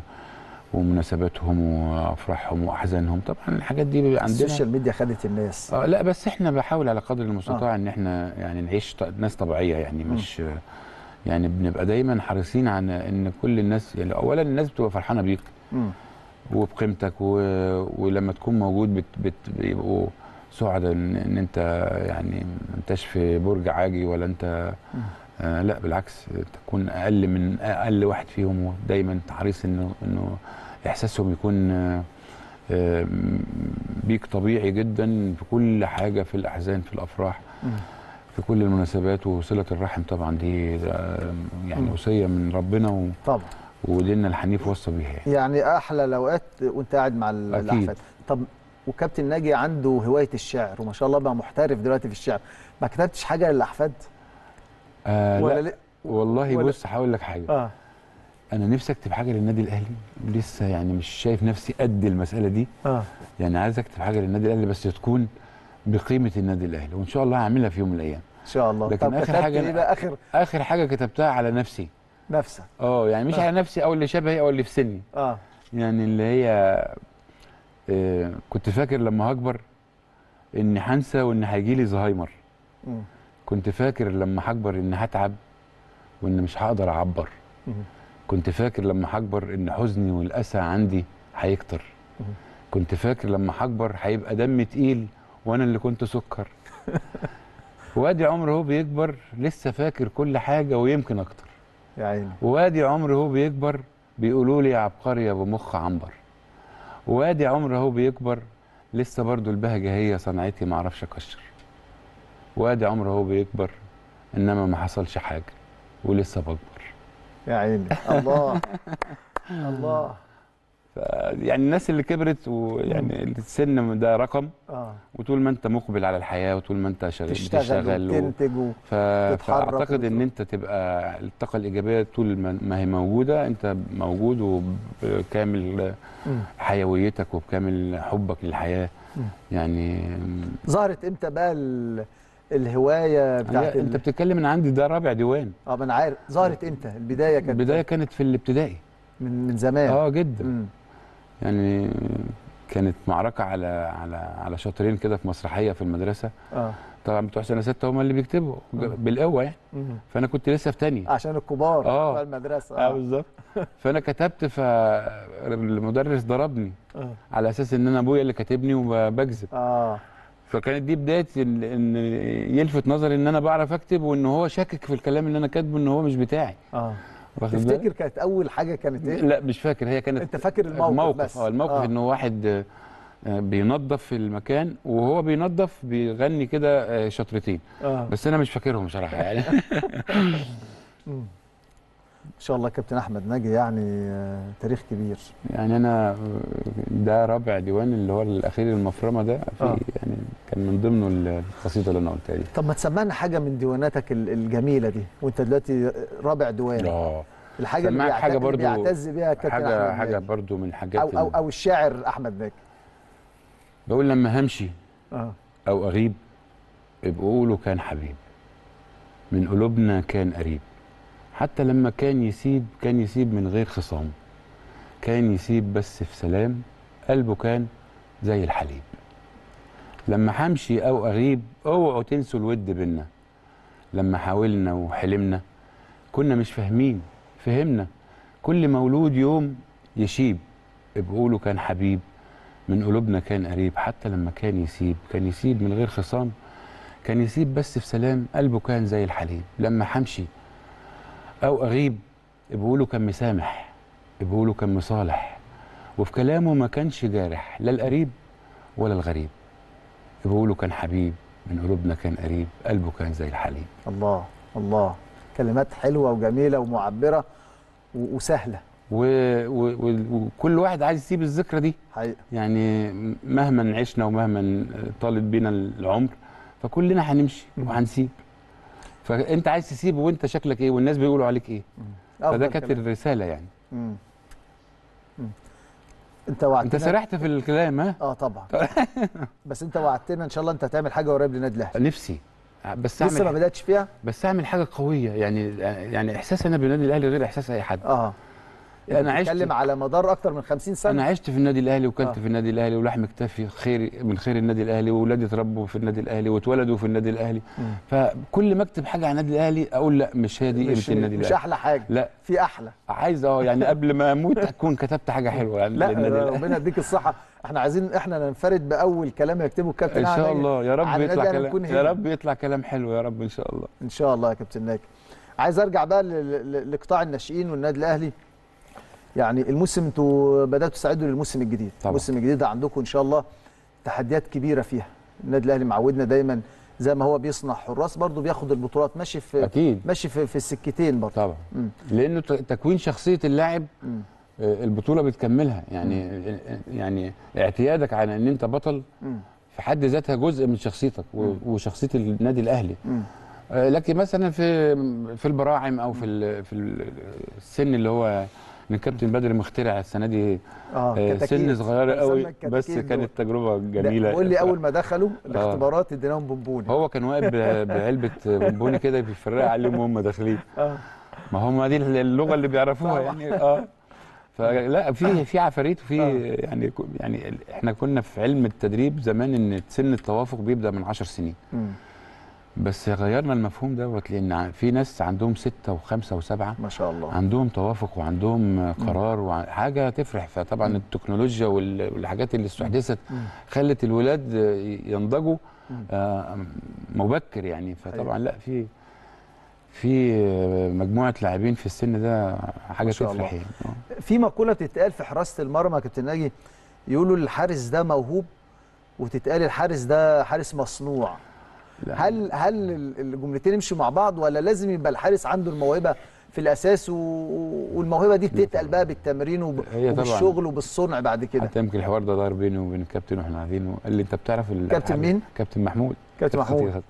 ومناسباتهم وافراحهم واحزانهم. طبعا الحاجات دي بيبقى عندنا السوشيال ميديا خدت الناس. لا بس احنا بنحاول على قدر المستطاع ان احنا يعني نعيش ناس طبيعيه، يعني مش يعني بنبقى دايما حريصين على ان كل الناس يعني اولا الناس بتبقى فرحانه بيك وبقيمتك ولما تكون موجود بيبقوا سعداء ان انت يعني ما انتش في برج عاجي ولا انت لا بالعكس تكون اقل من اقل واحد فيهم، ودايما حريص انه احساسهم يكون بيك طبيعي جدا في كل حاجه، في الاحزان في الافراح في كل المناسبات. وصله الرحم طبعا دي يعني وصيه من ربنا طبعا وديننا الحنيف وصى بيها يعني احلى الاوقات وانت قاعد مع الاحفاد. طب وكابتن ناجي عنده هوايه الشعر وما شاء الله بقى محترف دلوقتي في الشعر، ما كتبتش حاجه للاحفاد؟ ولا لا والله ولا. بص هقول لك حاجه، انا نفسي اكتب حاجه للنادي الاهلي، لسه يعني مش شايف نفسي قد المساله دي. يعني عايز اكتب حاجه للنادي الاهلي بس تكون بقيمه النادي الاهلي، وان شاء الله هعملها في يوم من الايام ان شاء الله. لكن اخر حاجه كتبتها على نفسي. نفسك؟ يعني مش على نفسي او اللي شبهي او اللي في سني، يعني اللي هي كنت فاكر لما هكبر اني هنسى وان هيجي لي زهايمر، كنت فاكر لما هكبر ان هتعب وان مش هقدر اعبر، كنت فاكر لما هكبر ان حزني والاسى عندي هيكتر، كنت فاكر لما هكبر هيبقى دم تقيل وانا اللي كنت سكر. وادي عمري هو بيكبر لسه فاكر كل حاجه ويمكن اكتر يا عيني. وادي عمري هو بيكبر بيقولوا لي يا عبقري يا ابو مخ عنبر، وادي عمري هو بيكبر لسه برضو البهجه هي صنعتي ما اعرفش اكشر، وادي عمري هو بيكبر انما ما حصلش حاجه ولسه بكبر يا عيني. الله. الله. يعني الناس اللي كبرت ويعني السن ده رقم، وطول ما انت مقبل على الحياه وطول ما انت تشتغل وتنتج فاعتقد ان انت تبقى الطاقه الايجابيه طول ما هي موجوده انت موجود وبكامل حيويتك وبكامل حبك للحياه. يعني ظهرت امتى بقى الهوايه بتاعت انت بتتكلم ان عندي ده رابع ديوان؟ ما انا عارف. ظهرت امتى البدايه؟ كانت البدايه كانت في الابتدائي من زمان جدا. يعني كانت معركه على شاطرين كده في مسرحيه في المدرسه. طبعا بتوع سنه 6 هم اللي بيكتبوا بالقوه يعني. فانا كنت لسه في ثانيه عشان الكبار بتوع المدرسه. بالظبط. فانا كتبت فالمدرس ضربني على اساس ان انا ابويا اللي كاتبني وبكذب. فكانت دي بدايه ان يلفت نظري ان انا بعرف اكتب وان هو شاكك في الكلام اللي انا كاتبه ان هو مش بتاعي. تفتكر كانت أول حاجة كانت إيه؟ لا مش فاكر، هي كانت أنت فاكر الموقف بس. الموقف إن واحد بينظف المكان وهو بينظف بيغني كده شطرتين. بس أنا مش فاكرهم صراحة يعني. إن شاء الله كابتن أحمد ناجي يعني تاريخ كبير. يعني أنا ده رابع ديوان اللي هو الأخير المفرمة ده في يعني كان من ضمنه القصيدة اللي أنا قلتها دي. طب ما تسمعنا حاجة من ديواناتك الجميلة دي وأنت دلوقتي رابع ديوان. الحاجة اللي بيعتز بيها كابتن أحمد ناجي. حاجة برضو من حاجات أو الشاعر أحمد ناجي بقول لما همشي أو أغيب ابقوا قولوا كان حبيب من قلوبنا كان قريب، حتى لما كان يسيب من غير خصام، كان يسيب بس في سلام قلبه كان زي الحليب. لما همشي أو أغيب اوعوا تنسوا الود بينا، لما حاولنا وحلمنا كنا مش فاهمين فهمنا، كل مولود يوم يشيب ابقوا له كان حبيب من قلوبنا كان قريب، حتى لما كان يسيب من غير خصام، كان يسيب بس في سلام قلبه كان زي الحليب. لما همشي أو أغيب ابقوا له كان مسامح، ابقوا له كان مصالح، وفي كلامه ما كانش جارح لا القريب ولا الغريب، ابقوا له كان حبيب من قلوبنا كان قريب، قلبه كان زي الحليب. الله الله، كلمات حلوة وجميلة ومعبرة وسهلة. وكل واحد عايز يسيب الذكرى دي حقيقة. يعني مهما عشنا ومهما طالب بينا العمر فكلنا هنمشي وهنسيب، فانت عايز تسيب وانت شكلك ايه والناس بيقولوا عليك ايه، فده كانت الرساله يعني. انت وعدتنا، انت سرحت في الكلام. ها طبعا بس انت وعدتنا ان شاء الله انت هتعمل حاجه قريب للنادي الاهلي. نفسي بس اعمل، لسه ما بداتش فيها، بس اعمل حاجه قويه يعني. يعني احساس انا بالنادي الاهلي غير احساس اي حد. انا عشت، بتكلم على مدار اكتر من 50 سنه انا عشت في النادي الاهلي وكلت في النادي الاهلي ولحم كتافي خير من خير النادي الاهلي، واولادي اتربوا في النادي الاهلي واتولدوا في النادي الاهلي. فكل ما اكتب حاجه عن النادي الاهلي اقول لا مش هي دي قيمه النادي الاهلي، مش احلى حاجه، لا في احلى، عايز يعني قبل ما اموت اكون كتبت حاجه حلوه يعني للنادي الاهلي. ربنا يديك الصحه، احنا عايزين احنا ننفرد باول كلام يكتبه الكابتن ان شاء الله. يا رب يطلع كلام، يا رب يطلع كلام حلو يا رب ان شاء الله. ان شاء الله يا كابتن ناجي. عايز ارجع بقى لقطاع الناشئين والنادي الاهلي. يعني الموسم انتوا بداتوا تستعدوا للموسم الجديد، الموسم الجديد عندكم ان شاء الله تحديات كبيره فيها. النادي الاهلي معودنا دايما زي ما هو بيصنع حراس برضه بياخد البطولات، ماشي في أكيد. ماشي في السكتين برضه طبعا. لانه تكوين شخصيه اللاعب البطوله بتكملها يعني. يعني اعتيادك على ان انت بطل في حد ذاتها جزء من شخصيتك وشخصيه النادي الاهلي. لكن مثلا في البراعم او في السن اللي هو الكابتن بدر مخترع السنه دي سن صغيره قوي، بس كانت تجربه جميله. قول لي اول ما دخلوا الاختبارات اديناهم بونبوني، هو كان واقف بعلبه بونبوني كده بيفرقها عليهم وهم داخلين. ما هم دي اللغه اللي بيعرفوها يعني. فلا في عفاريت وفي يعني احنا كنا في علم التدريب زمان ان سن التوافق بيبدا من 10 سنين. بس غيرنا المفهوم دوت، لان في ناس عندهم 6 و5 و7 ما شاء الله، عندهم توافق وعندهم قرار وحاجه تفرح. فطبعا التكنولوجيا والحاجات اللي استحدثت خلت الولاد ينضجوا مبكر يعني. فطبعا لا في مجموعه لاعبين في السن ده حاجه تفرح يعني. في مقوله بتتقال في حراسه المرمى يا كابتن ناجي، يقولوا الحارس ده موهوب، وتتقال الحارس ده حارس مصنوع. هل الجملتين يمشوا مع بعض، ولا لازم يبقى الحارس عنده الموهبه في الاساس والموهبه دي بتتقل بقى بالتمرين وبالشغل وبالصنع بعد كده؟ حتى يمكن الحوار ده دار بيني وبين الكابتن واحنا قاعدين، قال لي انت بتعرف الكابتن مين؟ كابتن محمود. كابتن محمود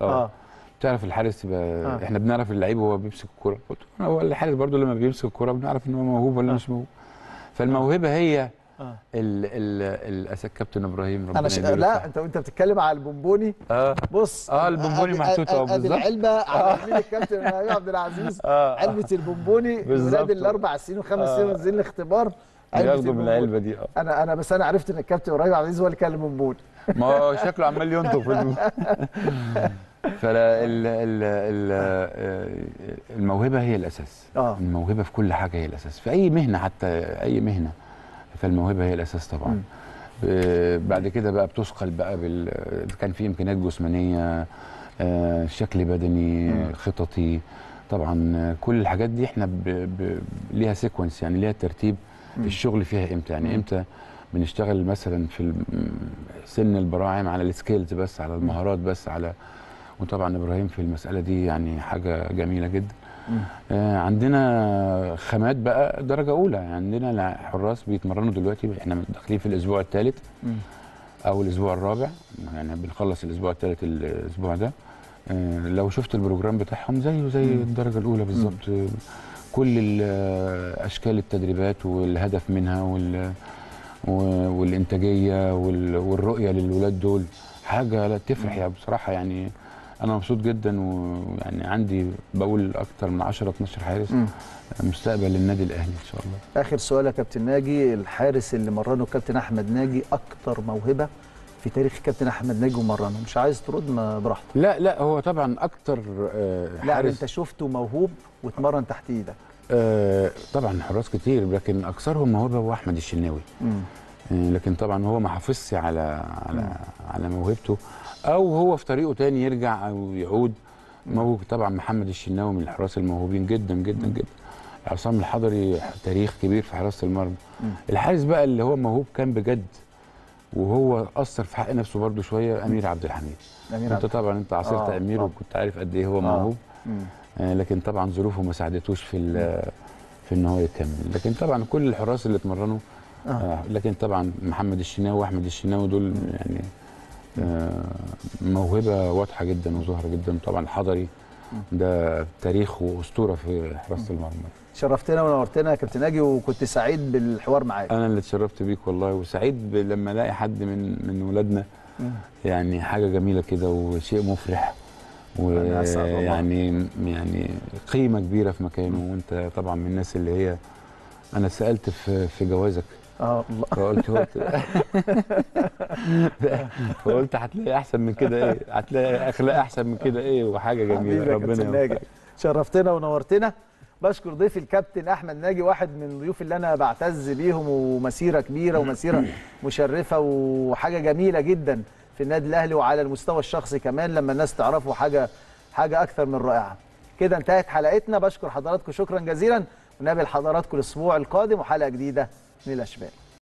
بتعرف الحارس احنا بنعرف اللعيب وهو بيمسك الكوره، هو الحارس برضه لما بيمسك الكوره بنعرف ان هو موهوب ولا مش موهوب. فالموهبه هي كابتن ابراهيم ربنا يديله. لا انت بتتكلم على البونبوني. بص البونبوني محطوط بالظبط، العلبه على يمين الكابتن ابراهيم عبد العزيز. علبه البونبوني ولاد الاربع سنين وخمس سنين وانزل الاختبار ياخدوا من العلبه دي. انا بس انا عرفت ان الكابتن ابراهيم عبد العزيز هو اللي كان البونبوني، ما هو شكله عمال ينطق في فلا الموهبه هي الاساس. الموهبه في كل حاجه هي الاساس، في اي مهنه، حتى اي مهنه فالموهبه هي الاساس طبعا. بعد كده بقى بتثقل بقى كان في امكانيات جسمانيه، شكل بدني، خططي طبعا. كل الحاجات دي احنا ليها سيكونس يعني، ليها ترتيب في الشغل فيها امتى يعني. امتى بنشتغل مثلا في سن البراعم على السكيلز بس، على المهارات بس، على وطبعا ابراهيم في المساله دي يعني حاجه جميله جدا. عندنا خامات بقى درجه اولى، عندنا حراس بيتمرنوا دلوقتي، احنا داخلين في الاسبوع الثالث او الاسبوع الرابع يعني، بنخلص الاسبوع الثالث الاسبوع ده. لو شفت البروجرام بتاعهم زيه زي الدرجه الاولى بالظبط، كل اشكال التدريبات والهدف منها والانتاجيه والرؤيه للولاد دول حاجه لا تفرح يعني بصراحه يعني. أنا مبسوط جدا، ويعني عندي بقول أكتر من 10-12 حارس مستقبل النادي الأهلي إن شاء الله. آخر سؤال يا كابتن ناجي، الحارس اللي مرنه كابتن أحمد ناجي أكتر موهبة في تاريخ كابتن أحمد ناجي ومرنه، مش عايز ترد ما براحتك. لا هو طبعا أكتر حارس، لا أنت شفته موهوب واتمرن تحت إيدك. طبعا حراس كتير، لكن أكثرهم موهبة هو أحمد الشناوي. لكن طبعا هو ما حافظش على موهبته، او هو في طريقه تاني يرجع او يعود. طبعا محمد الشناوي من الحراس الموهوبين جدا جدا جدا. عصام الحضري تاريخ كبير في حراسه المرمى. الحارس بقى اللي هو موهوب كان بجد وهو اثر في حق نفسه برده شويه، امير عبد الحميد. انت طبعا انت عاصرت امير وكنت عارف قد ايه هو موهوب، لكن طبعا ظروفه ما ساعدتوش في في ان هو يكمل. لكن طبعا كل الحراس اللي اتمرنوا لكن طبعا محمد الشناوي واحمد الشناوي دول يعني موهبه واضحه جدا وظاهره جدا. طبعا الحضري ده تاريخ واسطوره في حراسه المرمى. شرفتنا ونورتنا يا كابتن ناجي، وكنت سعيد بالحوار معاك. انا اللي اتشرفت بيك والله، وسعيد لما الاقي حد من ولادنا يعني حاجه جميله كده وشيء مفرح، ويعني قيمه كبيره في مكانه. وانت طبعا من الناس اللي هي انا سالت في جوازك الله، فقلت هتلاقي احسن من كده ايه، هتلاقي اخلاق احسن من كده ايه، وحاجه جميله. ربنا شرفتنا ونورتنا. بشكر ضيفي الكابتن احمد ناجي، واحد من الضيوف اللي انا بعتز بيهم، ومسيره كبيره ومسيره مشرفه وحاجه جميله جدا في النادي الاهلي، وعلى المستوى الشخصي كمان لما الناس تعرفه حاجه اكثر من رائعه. كده انتهت حلقتنا، بشكر حضراتكم شكرا جزيلا، ونقابل حضراتكم الاسبوع القادم وحلقه جديده من الاشبال.